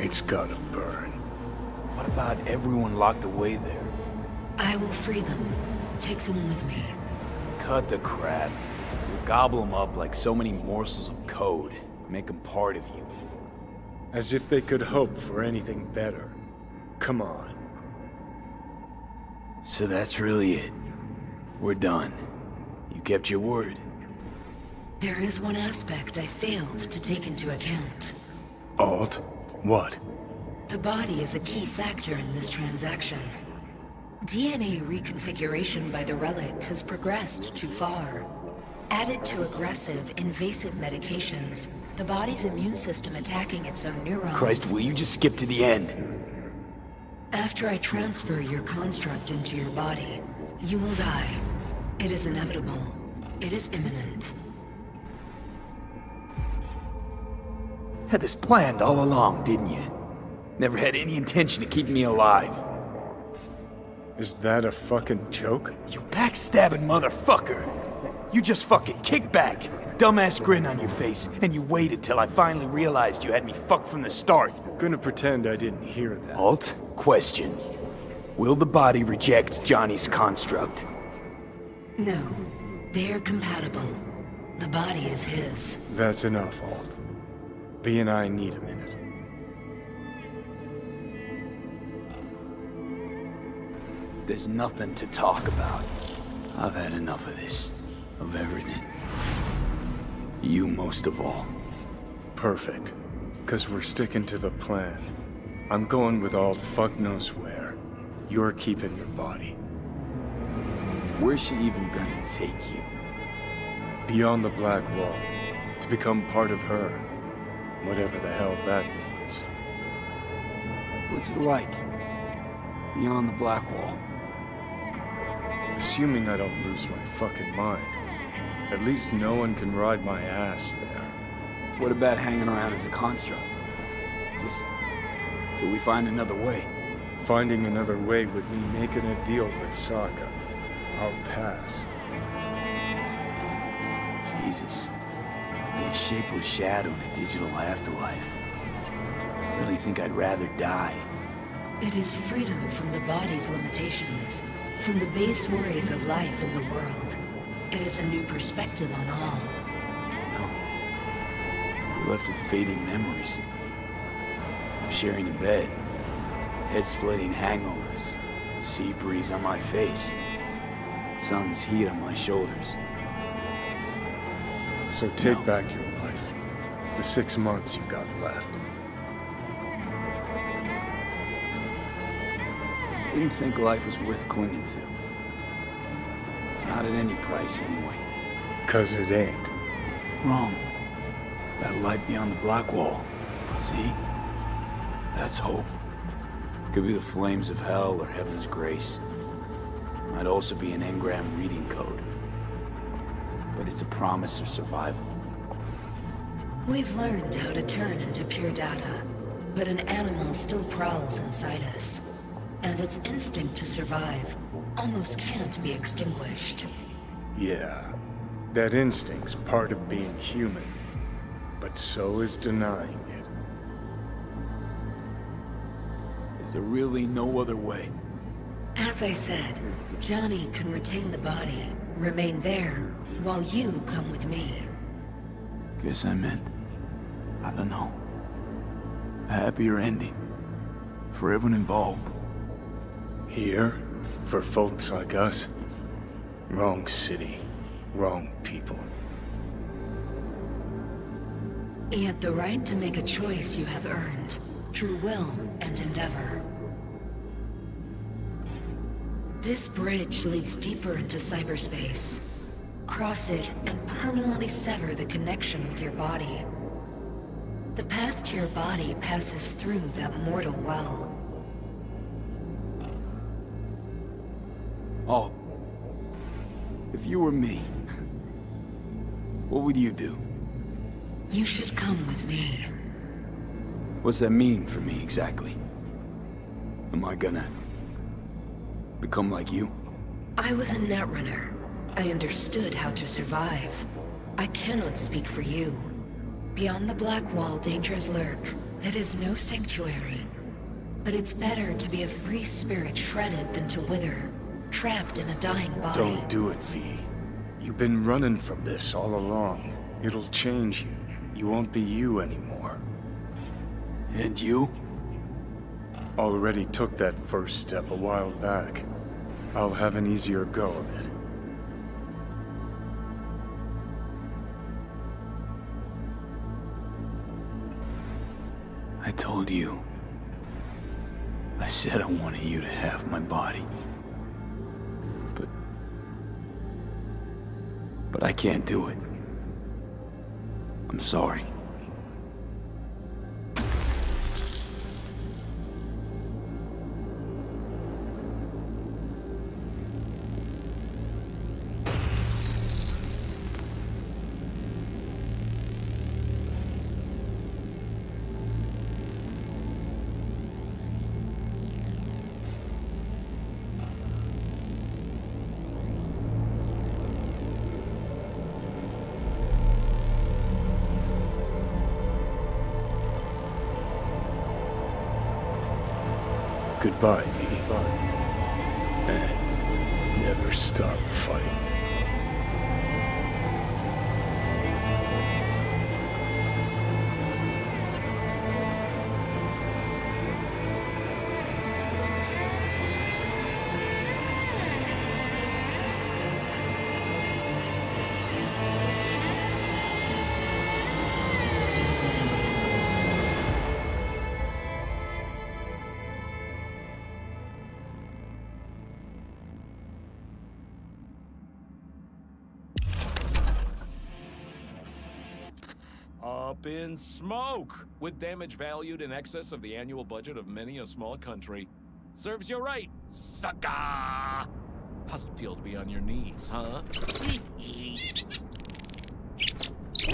It's gotta burn. What about everyone locked away there? I will free them. Take them with me. Cut the crap. You'll gobble them up like so many morsels of code. Make them part of you. As if they could hope for anything better. Come on. So that's really it. We're done. You kept your word. There is one aspect I failed to take into account. Alt? What? The body is a key factor in this transaction. DNA reconfiguration by the relic has progressed too far. Added to aggressive, invasive medications, the body's immune system attacking its own neurons... Christ, will you just skip to the end? After I transfer your construct into your body, you will die. It is inevitable. It is imminent. Had this planned all along, didn't you? Never had any intention of keeping me alive. Is that a fucking joke? You backstabbing motherfucker! You just fucking kicked back, dumbass grin on your face, and you waited till I finally realized you had me fucked from the start. Gonna pretend I didn't hear that. Alt, question. Will the body reject Johnny's construct? No. They're compatible. The body is his. That's enough, Alt. V and I need a minute. There's nothing to talk about. I've had enough of this. Of everything. You most of all. Perfect. 'Cause we're sticking to the plan. I'm going with Alt fuck knows where. You're keeping your body. Where's she even gonna take you? Beyond the Blackwall. To become part of her. Whatever the hell that means. What's it like? Beyond the Blackwall. Assuming I don't lose my fucking mind. At least no one can ride my ass there. What about hanging around as a construct? Just till we find another way. Finding another way would mean making a deal with Sokka. I'll pass. Jesus. Be a shapeless shadow in a digital afterlife. I really think I'd rather die. It is freedom from the body's limitations, from the base worries of life in the world. It is a new perspective on all. No. We're left with fading memories. Sharing a bed. Head-splitting hangovers. Sea breeze on my face. Sun's heat on my shoulders. So take back your life. The 6 months you got left. Didn't think life was worth clinging to. Not at any price, anyway. 'Cause it ain't. Wrong. That light beyond the Blackwall. See? That's hope. Could be the flames of hell or heaven's grace. Might also be an engram reading code. But it's a promise of survival. We've learned how to turn into pure data, but an animal still prowls inside us. And its instinct to survive almost can't be extinguished. Yeah, that instinct's part of being human, but so is denying it. Is there really no other way? As I said, Johnny can retain the body, remain there, while you come with me. Guess I meant, I don't know, a happier ending for everyone involved. Here, for folks like us, wrong city, wrong people. Yet the right to make a choice you have earned through will and endeavor. This bridge leads deeper into cyberspace. Cross it and permanently sever the connection with your body. The path to your body passes through that mortal well. Oh, if you were me, what would you do? You should come with me. What's that mean for me exactly? Am I gonna become like you? I was a netrunner. I understood how to survive. I cannot speak for you. Beyond the Blackwall, dangers lurk. It is no sanctuary. But it's better to be a free spirit shredded than to wither, trapped in a dying body. Don't do it, V. You've been running from this all along. It'll change you. You won't be you anymore. And you? Already took that first step a while back. I'll have an easier go of it. I told you. I said I wanted you to have my body. But I can't do it. I'm sorry. by me and never stop fighting. Up in smoke, with damage valued in excess of the annual budget of many a small country. Serves you right, sucka! How's it feel to be on your knees, huh?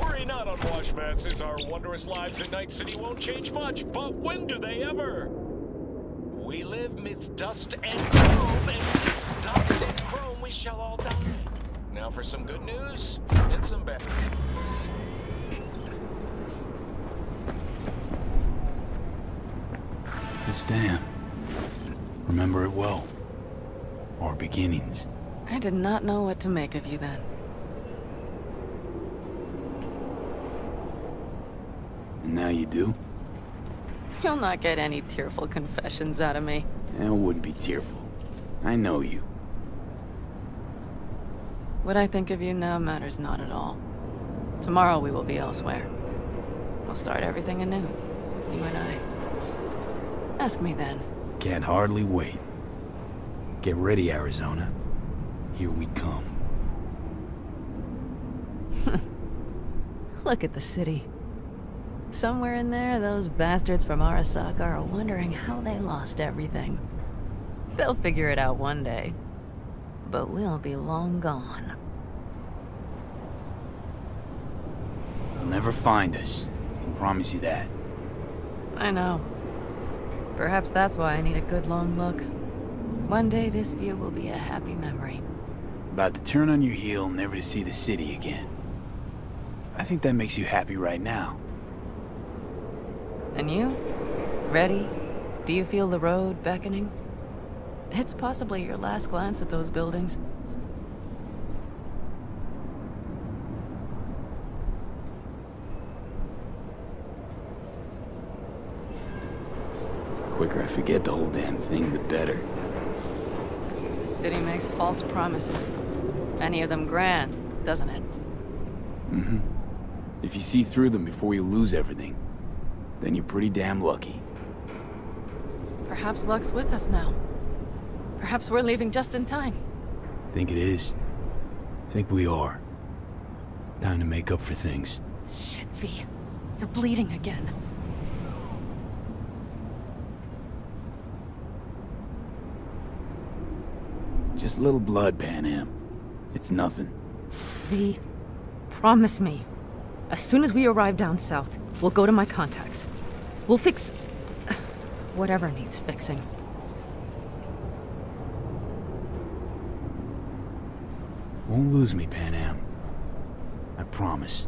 Worry not, unwashed masses. Our wondrous lives in Night City won't change much, but when do they ever? We live midst dust and chrome, and midst dust and chrome we shall all die. Now for some good news and some bad. This dam. Remember it well. Our beginnings. I did not know what to make of you then. And now you do? You'll not get any tearful confessions out of me. I wouldn't be tearful. I know you. What I think of you now matters not at all. Tomorrow we will be elsewhere. We'll start everything anew, you and I. Ask me then. Can't hardly wait. Get ready, Arizona. Here we come. Look at the city. Somewhere in there, those bastards from Arasaka are wondering how they lost everything. They'll figure it out one day. But we'll be long gone. They'll never find us. I can promise you that. I know. Perhaps that's why I need a good long look. One day this view will be a happy memory. About to turn on your heel, never to see the city again. I think that makes you happy right now. And you? Ready? Do you feel the road beckoning? It's possibly your last glance at those buildings. The quicker I forget the whole damn thing, the better. The city makes false promises. Many of them grand, doesn't it? Mm-hmm. If you see through them before you lose everything, then you're pretty damn lucky. Perhaps luck's with us now. Perhaps we're leaving just in time. Think it is. Think we are. Time to make up for things. Shit, V. You're bleeding again. Just a little blood, Panam. It's nothing. V, promise me. As soon as we arrive down south, we'll go to my contacts. We'll fix... whatever needs fixing. Won't lose me, Panam. I promise.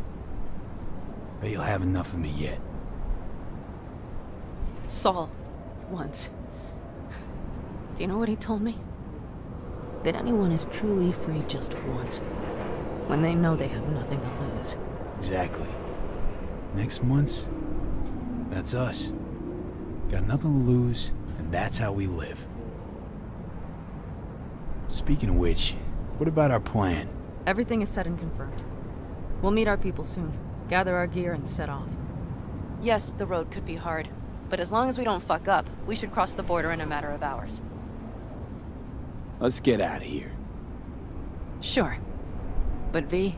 But you'll have enough of me yet. Saul. Once. Do you know what he told me? That anyone is truly free just once, when they know they have nothing to lose. Exactly. Next month's, that's us. Got nothing to lose, and that's how we live. Speaking of which, what about our plan? Everything is set and confirmed. We'll meet our people soon, gather our gear, and set off. Yes, the road could be hard, but as long as we don't fuck up, we should cross the border in a matter of hours. Let's get out of here. Sure. But V,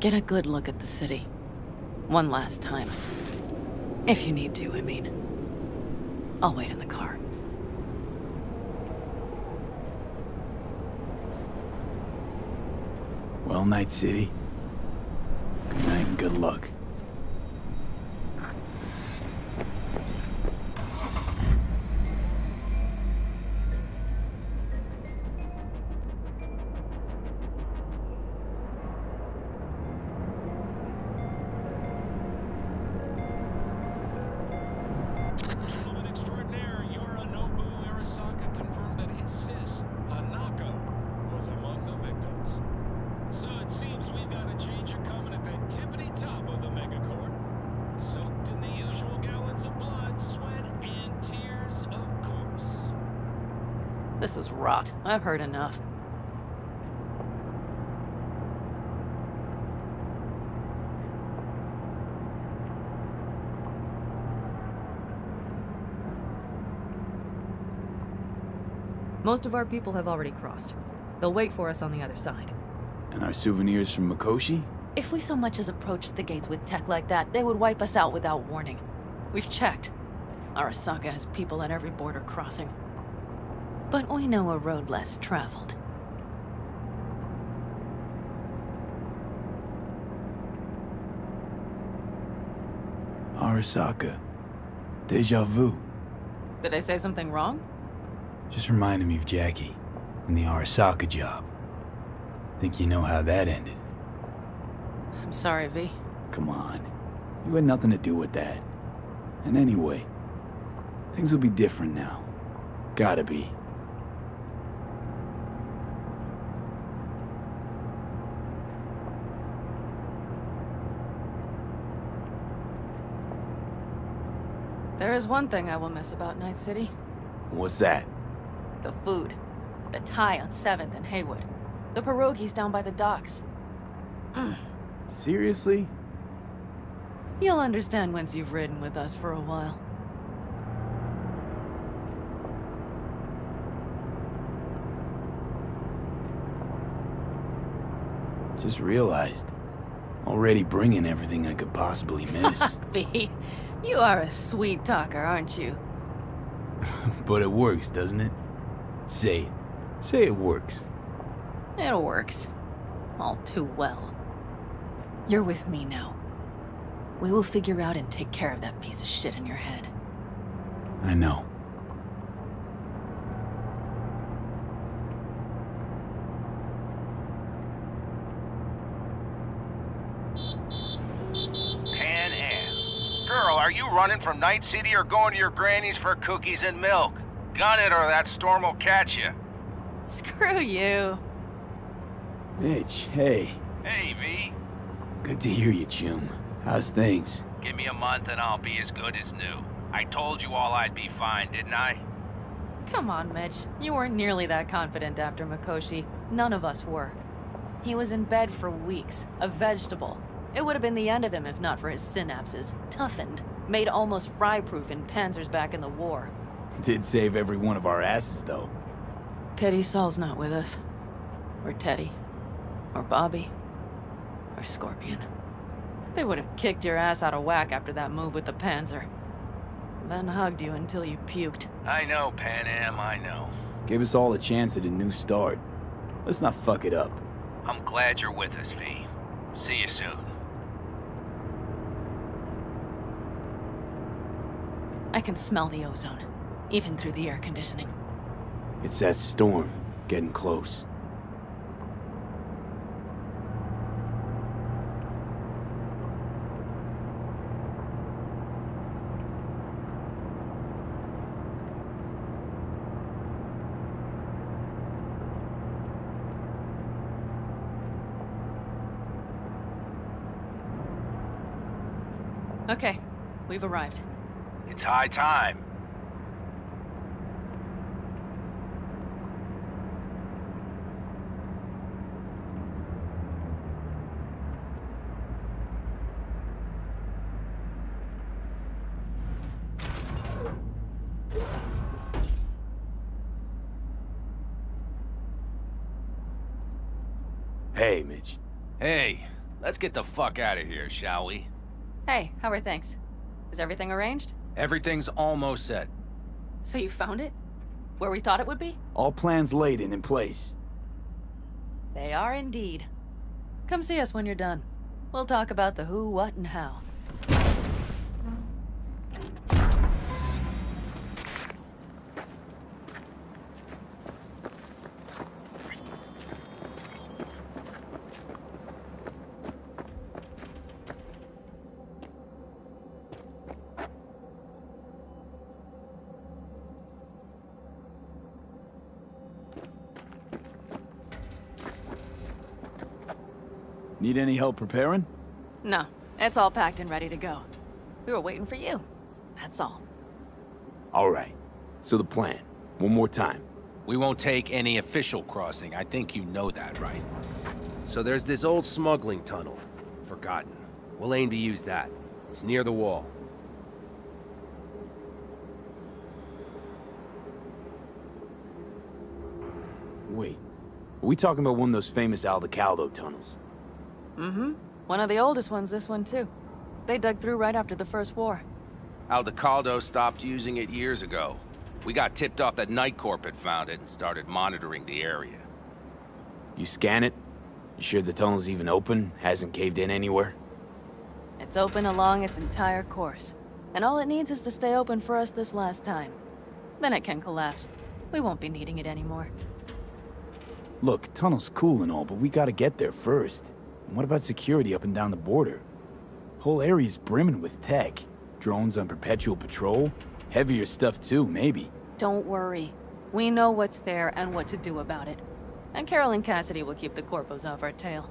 get a good look at the city. One last time. If you need to, I mean. I'll wait in the car. Well, Night City. Good night and good luck. This is rot. I've heard enough. Most of our people have already crossed. They'll wait for us on the other side. And our souvenirs from Mikoshi? If we so much as approached the gates with tech like that, they would wipe us out without warning. We've checked. Arasaka has people at every border crossing. But we know a road less traveled. Arasaka. Deja vu. Did I say something wrong? Just reminded me of Jackie and the Arasaka job. Think you know how that ended. I'm sorry, V. Come on. You had nothing to do with that. And anyway, things will be different now. Gotta be. There is one thing I will miss about Night City. What's that? The food. The Thai on 7th and Haywood. The pierogies down by the docks. Seriously? You'll understand once you've ridden with us for a while. Just realized, already bringing everything I could possibly miss. V, you are a sweet talker, aren't you? But it works, doesn't it? Say it. Say it works. It works. All too well. You're with me now. We will figure out and take care of that piece of shit in your head. I know. Pan Am. Girl, are you running from Night City or going to your granny's for cookies and milk? Gun it or that storm will catch you. Screw you. Mitch, hey. Hey, V. Good to hear you, Jim. How's things? Give me a month and I'll be as good as new. I told you all I'd be fine, didn't I? Come on, Mitch. You weren't nearly that confident after Mikoshi. None of us were. He was in bed for weeks, a vegetable. It would have been the end of him if not for his synapses. Toughened. Made almost fry-proof in panzers back in the war. Did save every one of our asses, though. Pity Saul's not with us. Or Teddy. Or Bobby. Or Scorpion. They would have kicked your ass out of whack after that move with the Panzer. Then hugged you until you puked. I know, Pan Am, I know. Gave us all a chance at a new start. Let's not fuck it up. I'm glad you're with us, V. See you soon. I can smell the ozone, even through the air conditioning. It's that storm, getting close. Okay, we've arrived. It's high time. Hey, Mitch. Hey, let's get the fuck out of here, shall we? Hey, how are things? Is everything arranged? Everything's almost set. So you found it? Where we thought it would be? All plans laid and in place. They are indeed. Come see us when you're done. We'll talk about the who, what, and how. Need any help preparing? No. It's all packed and ready to go. We were waiting for you. That's all. All right. So the plan. One more time. We won't take any official crossing. I think you know that, right? So there's this old smuggling tunnel. Forgotten. We'll aim to use that. It's near the wall. Wait. Are we talking about one of those famous Aldecaldo tunnels? Mm-hmm. One of the oldest ones, this one too. They dug through right after the First War. Aldecaldo stopped using it years ago. We got tipped off that Nightcorp had found it and started monitoring the area. You scan it? You sure the tunnel's even open? Hasn't caved in anywhere? It's open along its entire course. And all it needs is to stay open for us this last time. Then it can collapse. We won't be needing it anymore. Look, tunnel's cool and all, but we gotta get there first. And what about security up and down the border? Whole area's brimming with tech. Drones on perpetual patrol. Heavier stuff too, maybe. Don't worry. We know what's there and what to do about it. And Carol and Cassidy will keep the corpos off our tail.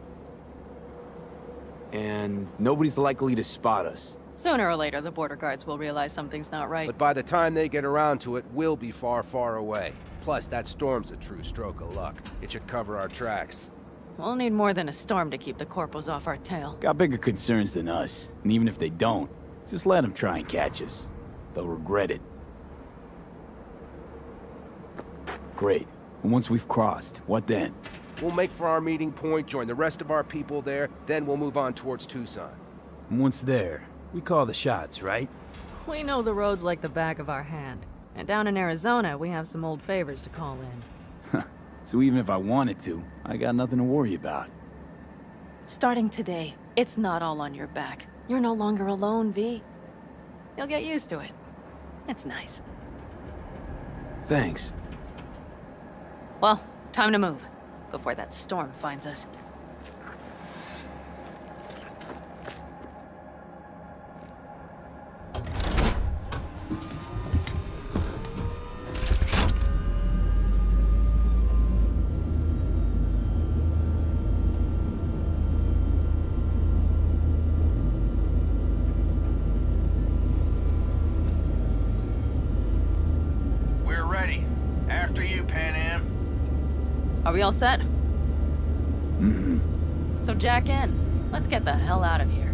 And nobody's likely to spot us. Sooner or later, the border guards will realize something's not right. But by the time they get around to it, we'll be far, far away. Plus, that storm's a true stroke of luck. It should cover our tracks. We'll need more than a storm to keep the corpos off our tail. Got bigger concerns than us. And even if they don't, just let them try and catch us. They'll regret it. Great. And once we've crossed, what then? We'll make for our meeting point, join the rest of our people there, then we'll move on towards Tucson. And once there, we call the shots, right? We know the roads like the back of our hand. And down in Arizona, we have some old favors to call in. So even if I wanted to, I got nothing to worry about. Starting today, it's not all on your back. You're no longer alone, V. You'll get used to it. It's nice. Thanks. Well, time to move, before that storm finds us. We all set? Mm-hmm. So jack in. Let's get the hell out of here.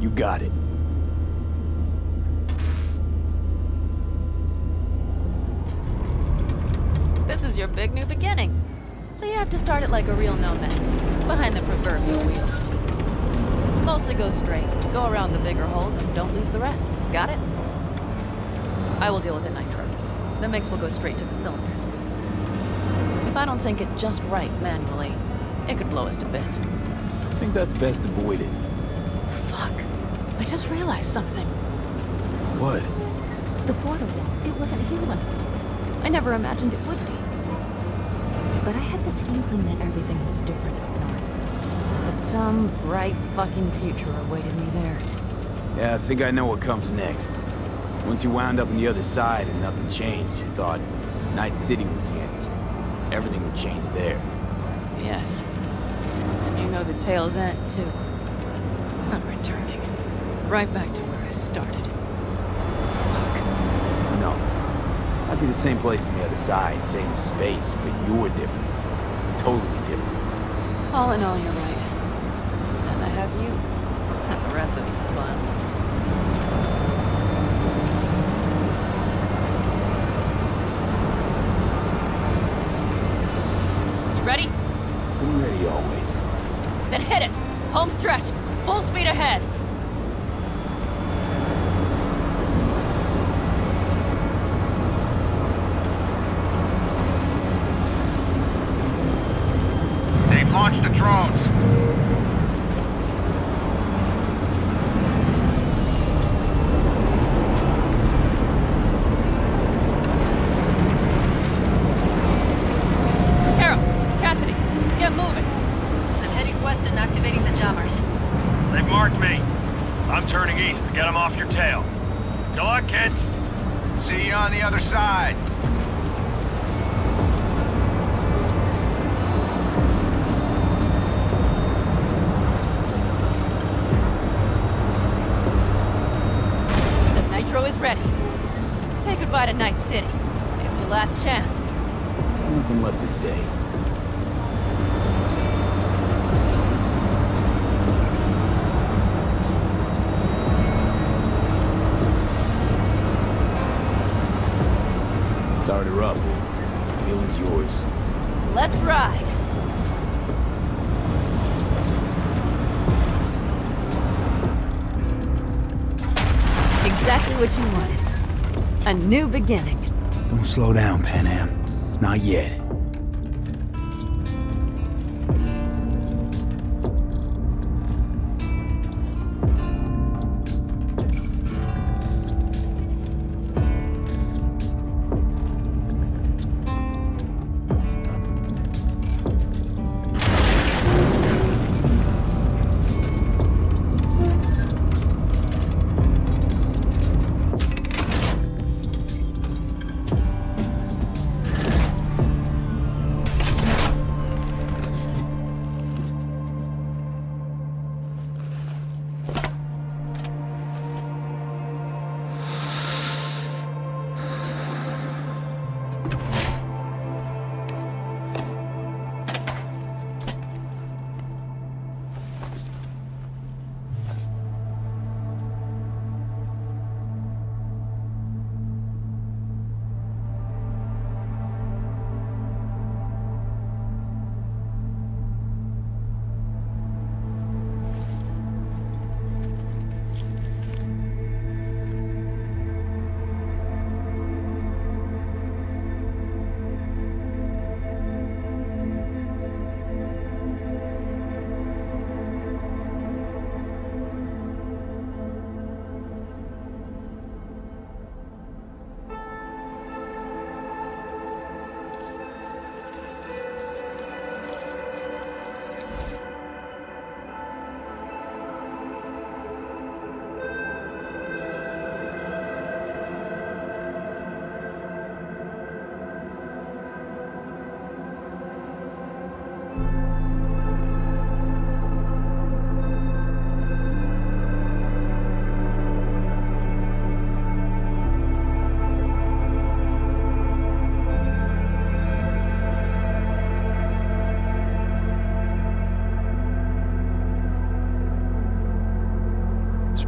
You got it. This is your big new beginning. So you have to start it like a real nomad. Behind the proverbial wheel. Mostly go straight. Go around the bigger holes and don't lose the rest. Got it? I will deal with the nitro. The mix will go straight to the cylinders. If I don't sync it just right manually, it could blow us to bits. I think that's best avoided. Fuck. I just realized something. What? The border wall. It wasn't here when I was there. I never imagined it would be. But I had this inkling that everything was different up north. But some bright fucking future awaited me there. Yeah, I think I know what comes next. Once you wound up on the other side and nothing changed, you thought Night City was the answer. Everything would change there. Yes. And you know the tail's end, too. I'm returning. Right back to where I started. Fuck. No. I'd be the same place on the other side, same space, but you were different. Totally different. All in all, you're right. And I have you. And the rest of these clowns. Ready? I'm ready always. Then hit it! Home stretch! Full speed ahead! They've launched the drones. Ready. Say goodbye to Night City. It's your last chance. Nothing left to say. Start her up. The hill is yours. Let's ride. Exactly what you wanted. A new beginning. Don't slow down, Panam. Not yet.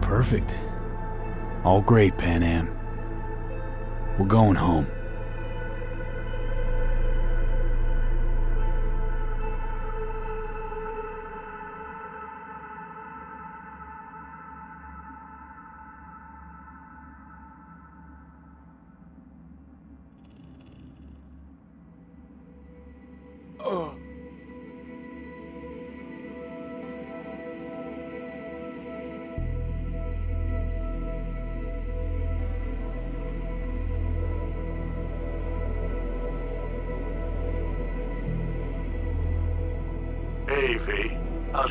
Perfect. All great, Pan Am. We're going home.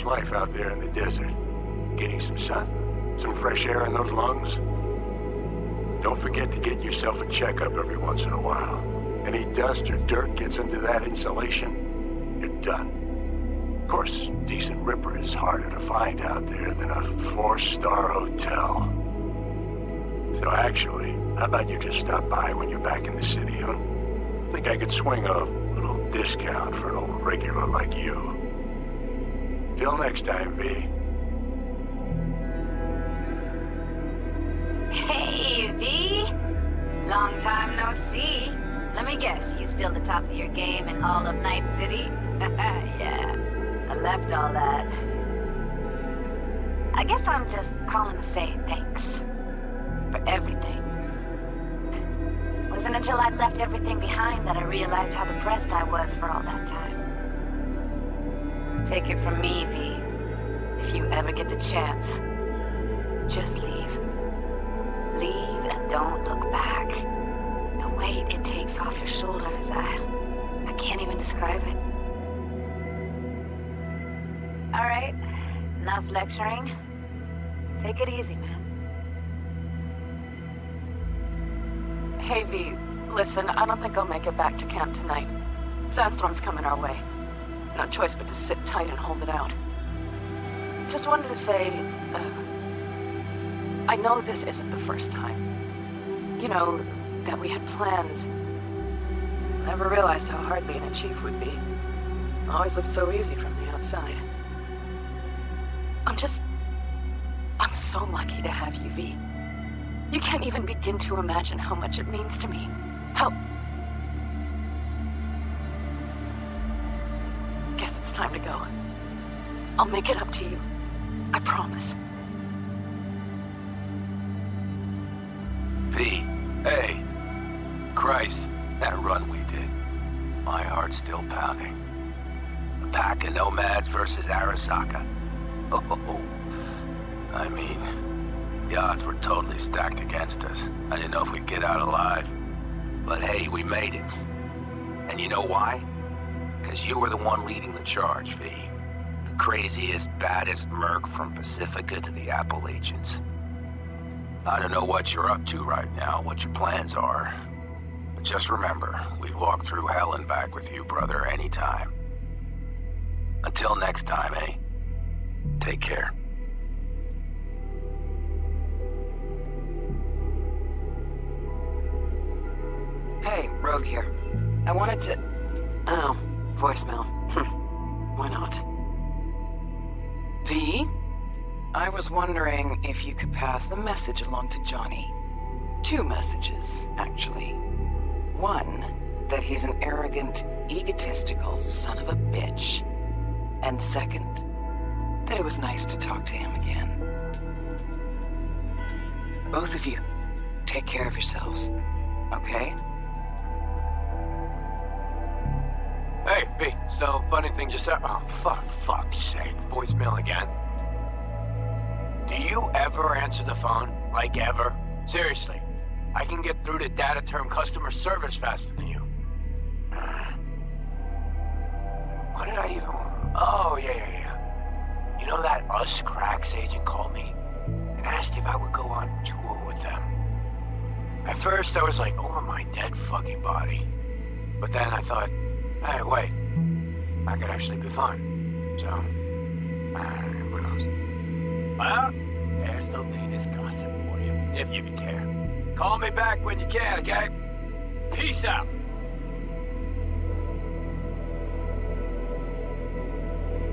Life out there in the desert. Getting some sun, some fresh air in those lungs. Don't forget to get yourself a checkup every once in a while. Any dust or dirt gets into that insulation, you're done. Of course, decent ripper is harder to find out there than a 4-star hotel. So actually, how about you just stop by when you're back in the city, huh? Think I could swing a little discount for an old regular like you. Till next time, V. Hey, V! Long time no see. Let me guess, you still the top of your game in all of Night City? Yeah, I left all that. I guess I'm just calling to say thanks. For everything. It wasn't until I'd left everything behind that I realized how depressed I was for all that time. Take it from me, V. If you ever get the chance, just leave. Leave and don't look back. The weight it takes off your shoulders, I can't even describe it. All right, enough lecturing. Take it easy, man. Hey, V, listen, I don't think I'll make it back to camp tonight. Sandstorm's coming our way. No choice but to sit tight and hold it out. Just wanted to say, I know this isn't the first time. You know, that we had plans. Never realized how hard being a chief would be. Always looked so easy from the outside. I'm so lucky to have you, V. You can't even begin to imagine how much it means to me. Guess it's time to go. I'll make it up to you. I promise. V. Hey. Christ, that run we did. My heart's still pounding. A pack of nomads versus Arasaka. Oh. I mean, the odds were totally stacked against us. I didn't know if we'd get out alive. But hey, we made it. And you know why? Because you were the one leading the charge, V. The craziest, baddest merc from Pacifica to the Appalachians. I don't know what you're up to right now, what your plans are. But just remember, we've walked through hell and back with you, brother, anytime. Until next time, eh? Take care. Hey, Rogue here. I wanted to... Oh, voicemail. Why not? V? I was wondering if you could pass the message along to Johnny. 2 messages, actually. 1, that he's an arrogant, egotistical son of a bitch. And 2nd, that it was nice to talk to him again. Both of you, take care of yourselves, okay? Hey, B, so funny thing just happened. Oh, fuck's sake. Voicemail again. Do you ever answer the phone? Like, ever? Seriously. I can get through to data-term customer service faster than you. What did I even... Oh, yeah. You know that US Cracks agent called me and asked if I would go on tour with them. At first, I was like, oh, my dead fucking body. But then I thought... Hey, wait. I could actually be fun. So, what else? Well, there's the latest gossip for you, if you care. Call me back when you can, okay? Peace out!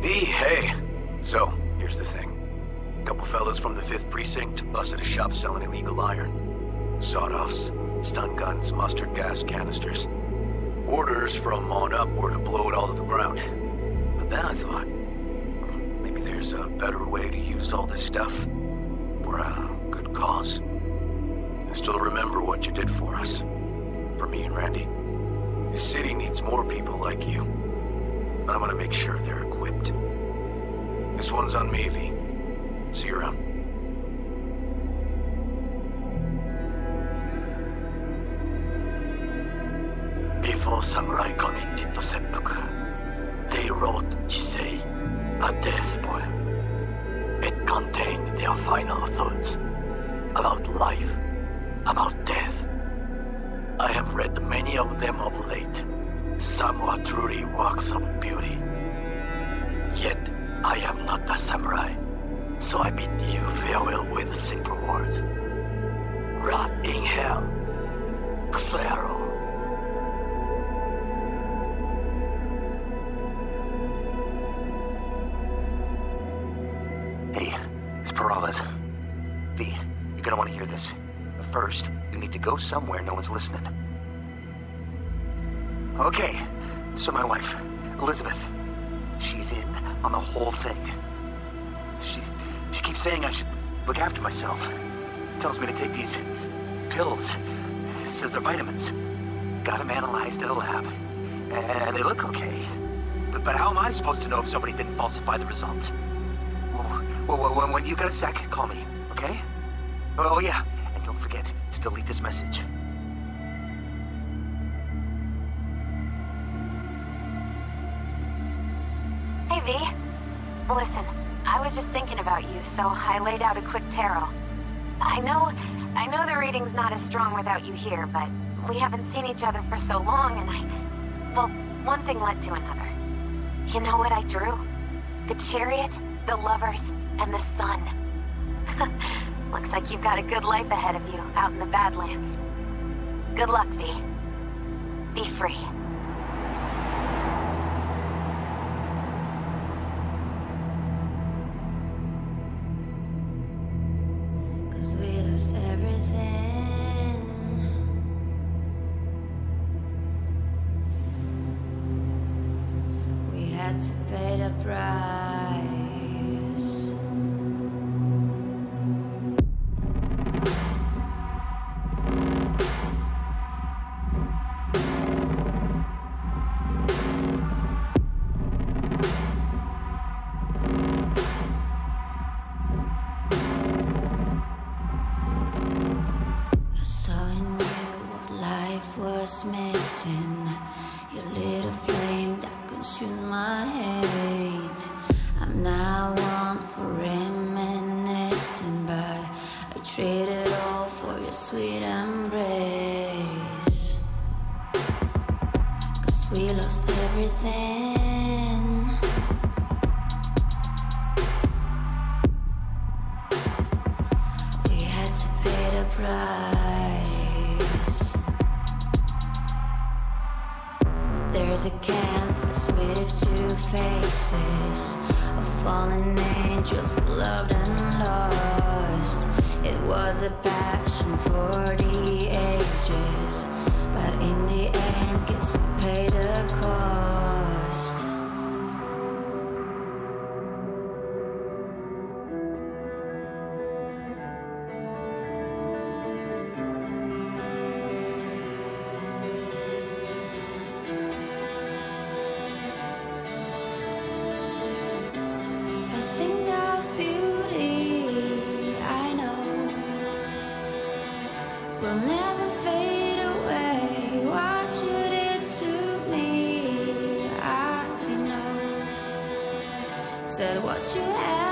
B, hey. So, here's the thing. A couple fellas from the 5th Precinct busted a shop selling illegal iron. Sawed-offs, stun guns, mustard gas canisters. Orders from on up were to blow it all to the ground. But then I thought, maybe there's a better way to use all this stuff for a good cause. I still remember what you did for us. For me and Randy. This city needs more people like you. I want to make sure they're equipped. This one's on me, V. See you around. Before samurai committed to seppuku, they wrote Jisei, a death poem. It contained their final thoughts about life, about death. I have read many of them of late. Some are truly works of beauty. Yet, I am not a samurai, so I bid you farewell with simple words. Rot in hell, Xero. V, you're gonna want to hear this. But first, you need to go somewhere no one's listening. Okay, so my wife, Elizabeth, she's in on the whole thing. She keeps saying I should look after myself. Tells me to take these pills. Says they're vitamins. Got them analyzed at a lab. And they look okay. But how am I supposed to know if somebody didn't falsify the results? Well, when you got a sec, call me, okay? Oh, yeah, and don't forget to delete this message. Hey, V. Listen, I was just thinking about you, so I laid out a quick tarot. I know the reading's not as strong without you here, but we haven't seen each other for so long, and well, one thing led to another. You know what I drew? The Chariot, the Lovers, and the Sun. Looks like you've got a good life ahead of you out in the Badlands. Good luck, V. Be free. everything. We had to pay the price. Missing your little flame that consumed my hate. I'm now one for reminiscing, but I trade it all for your sweet embrace. Cause we lost everything. We had to pay the price. There's a canvas with two faces of fallen angels who loved and lost. It was a passion for the ages, but in the end, guess we paid the cost. Said what you had.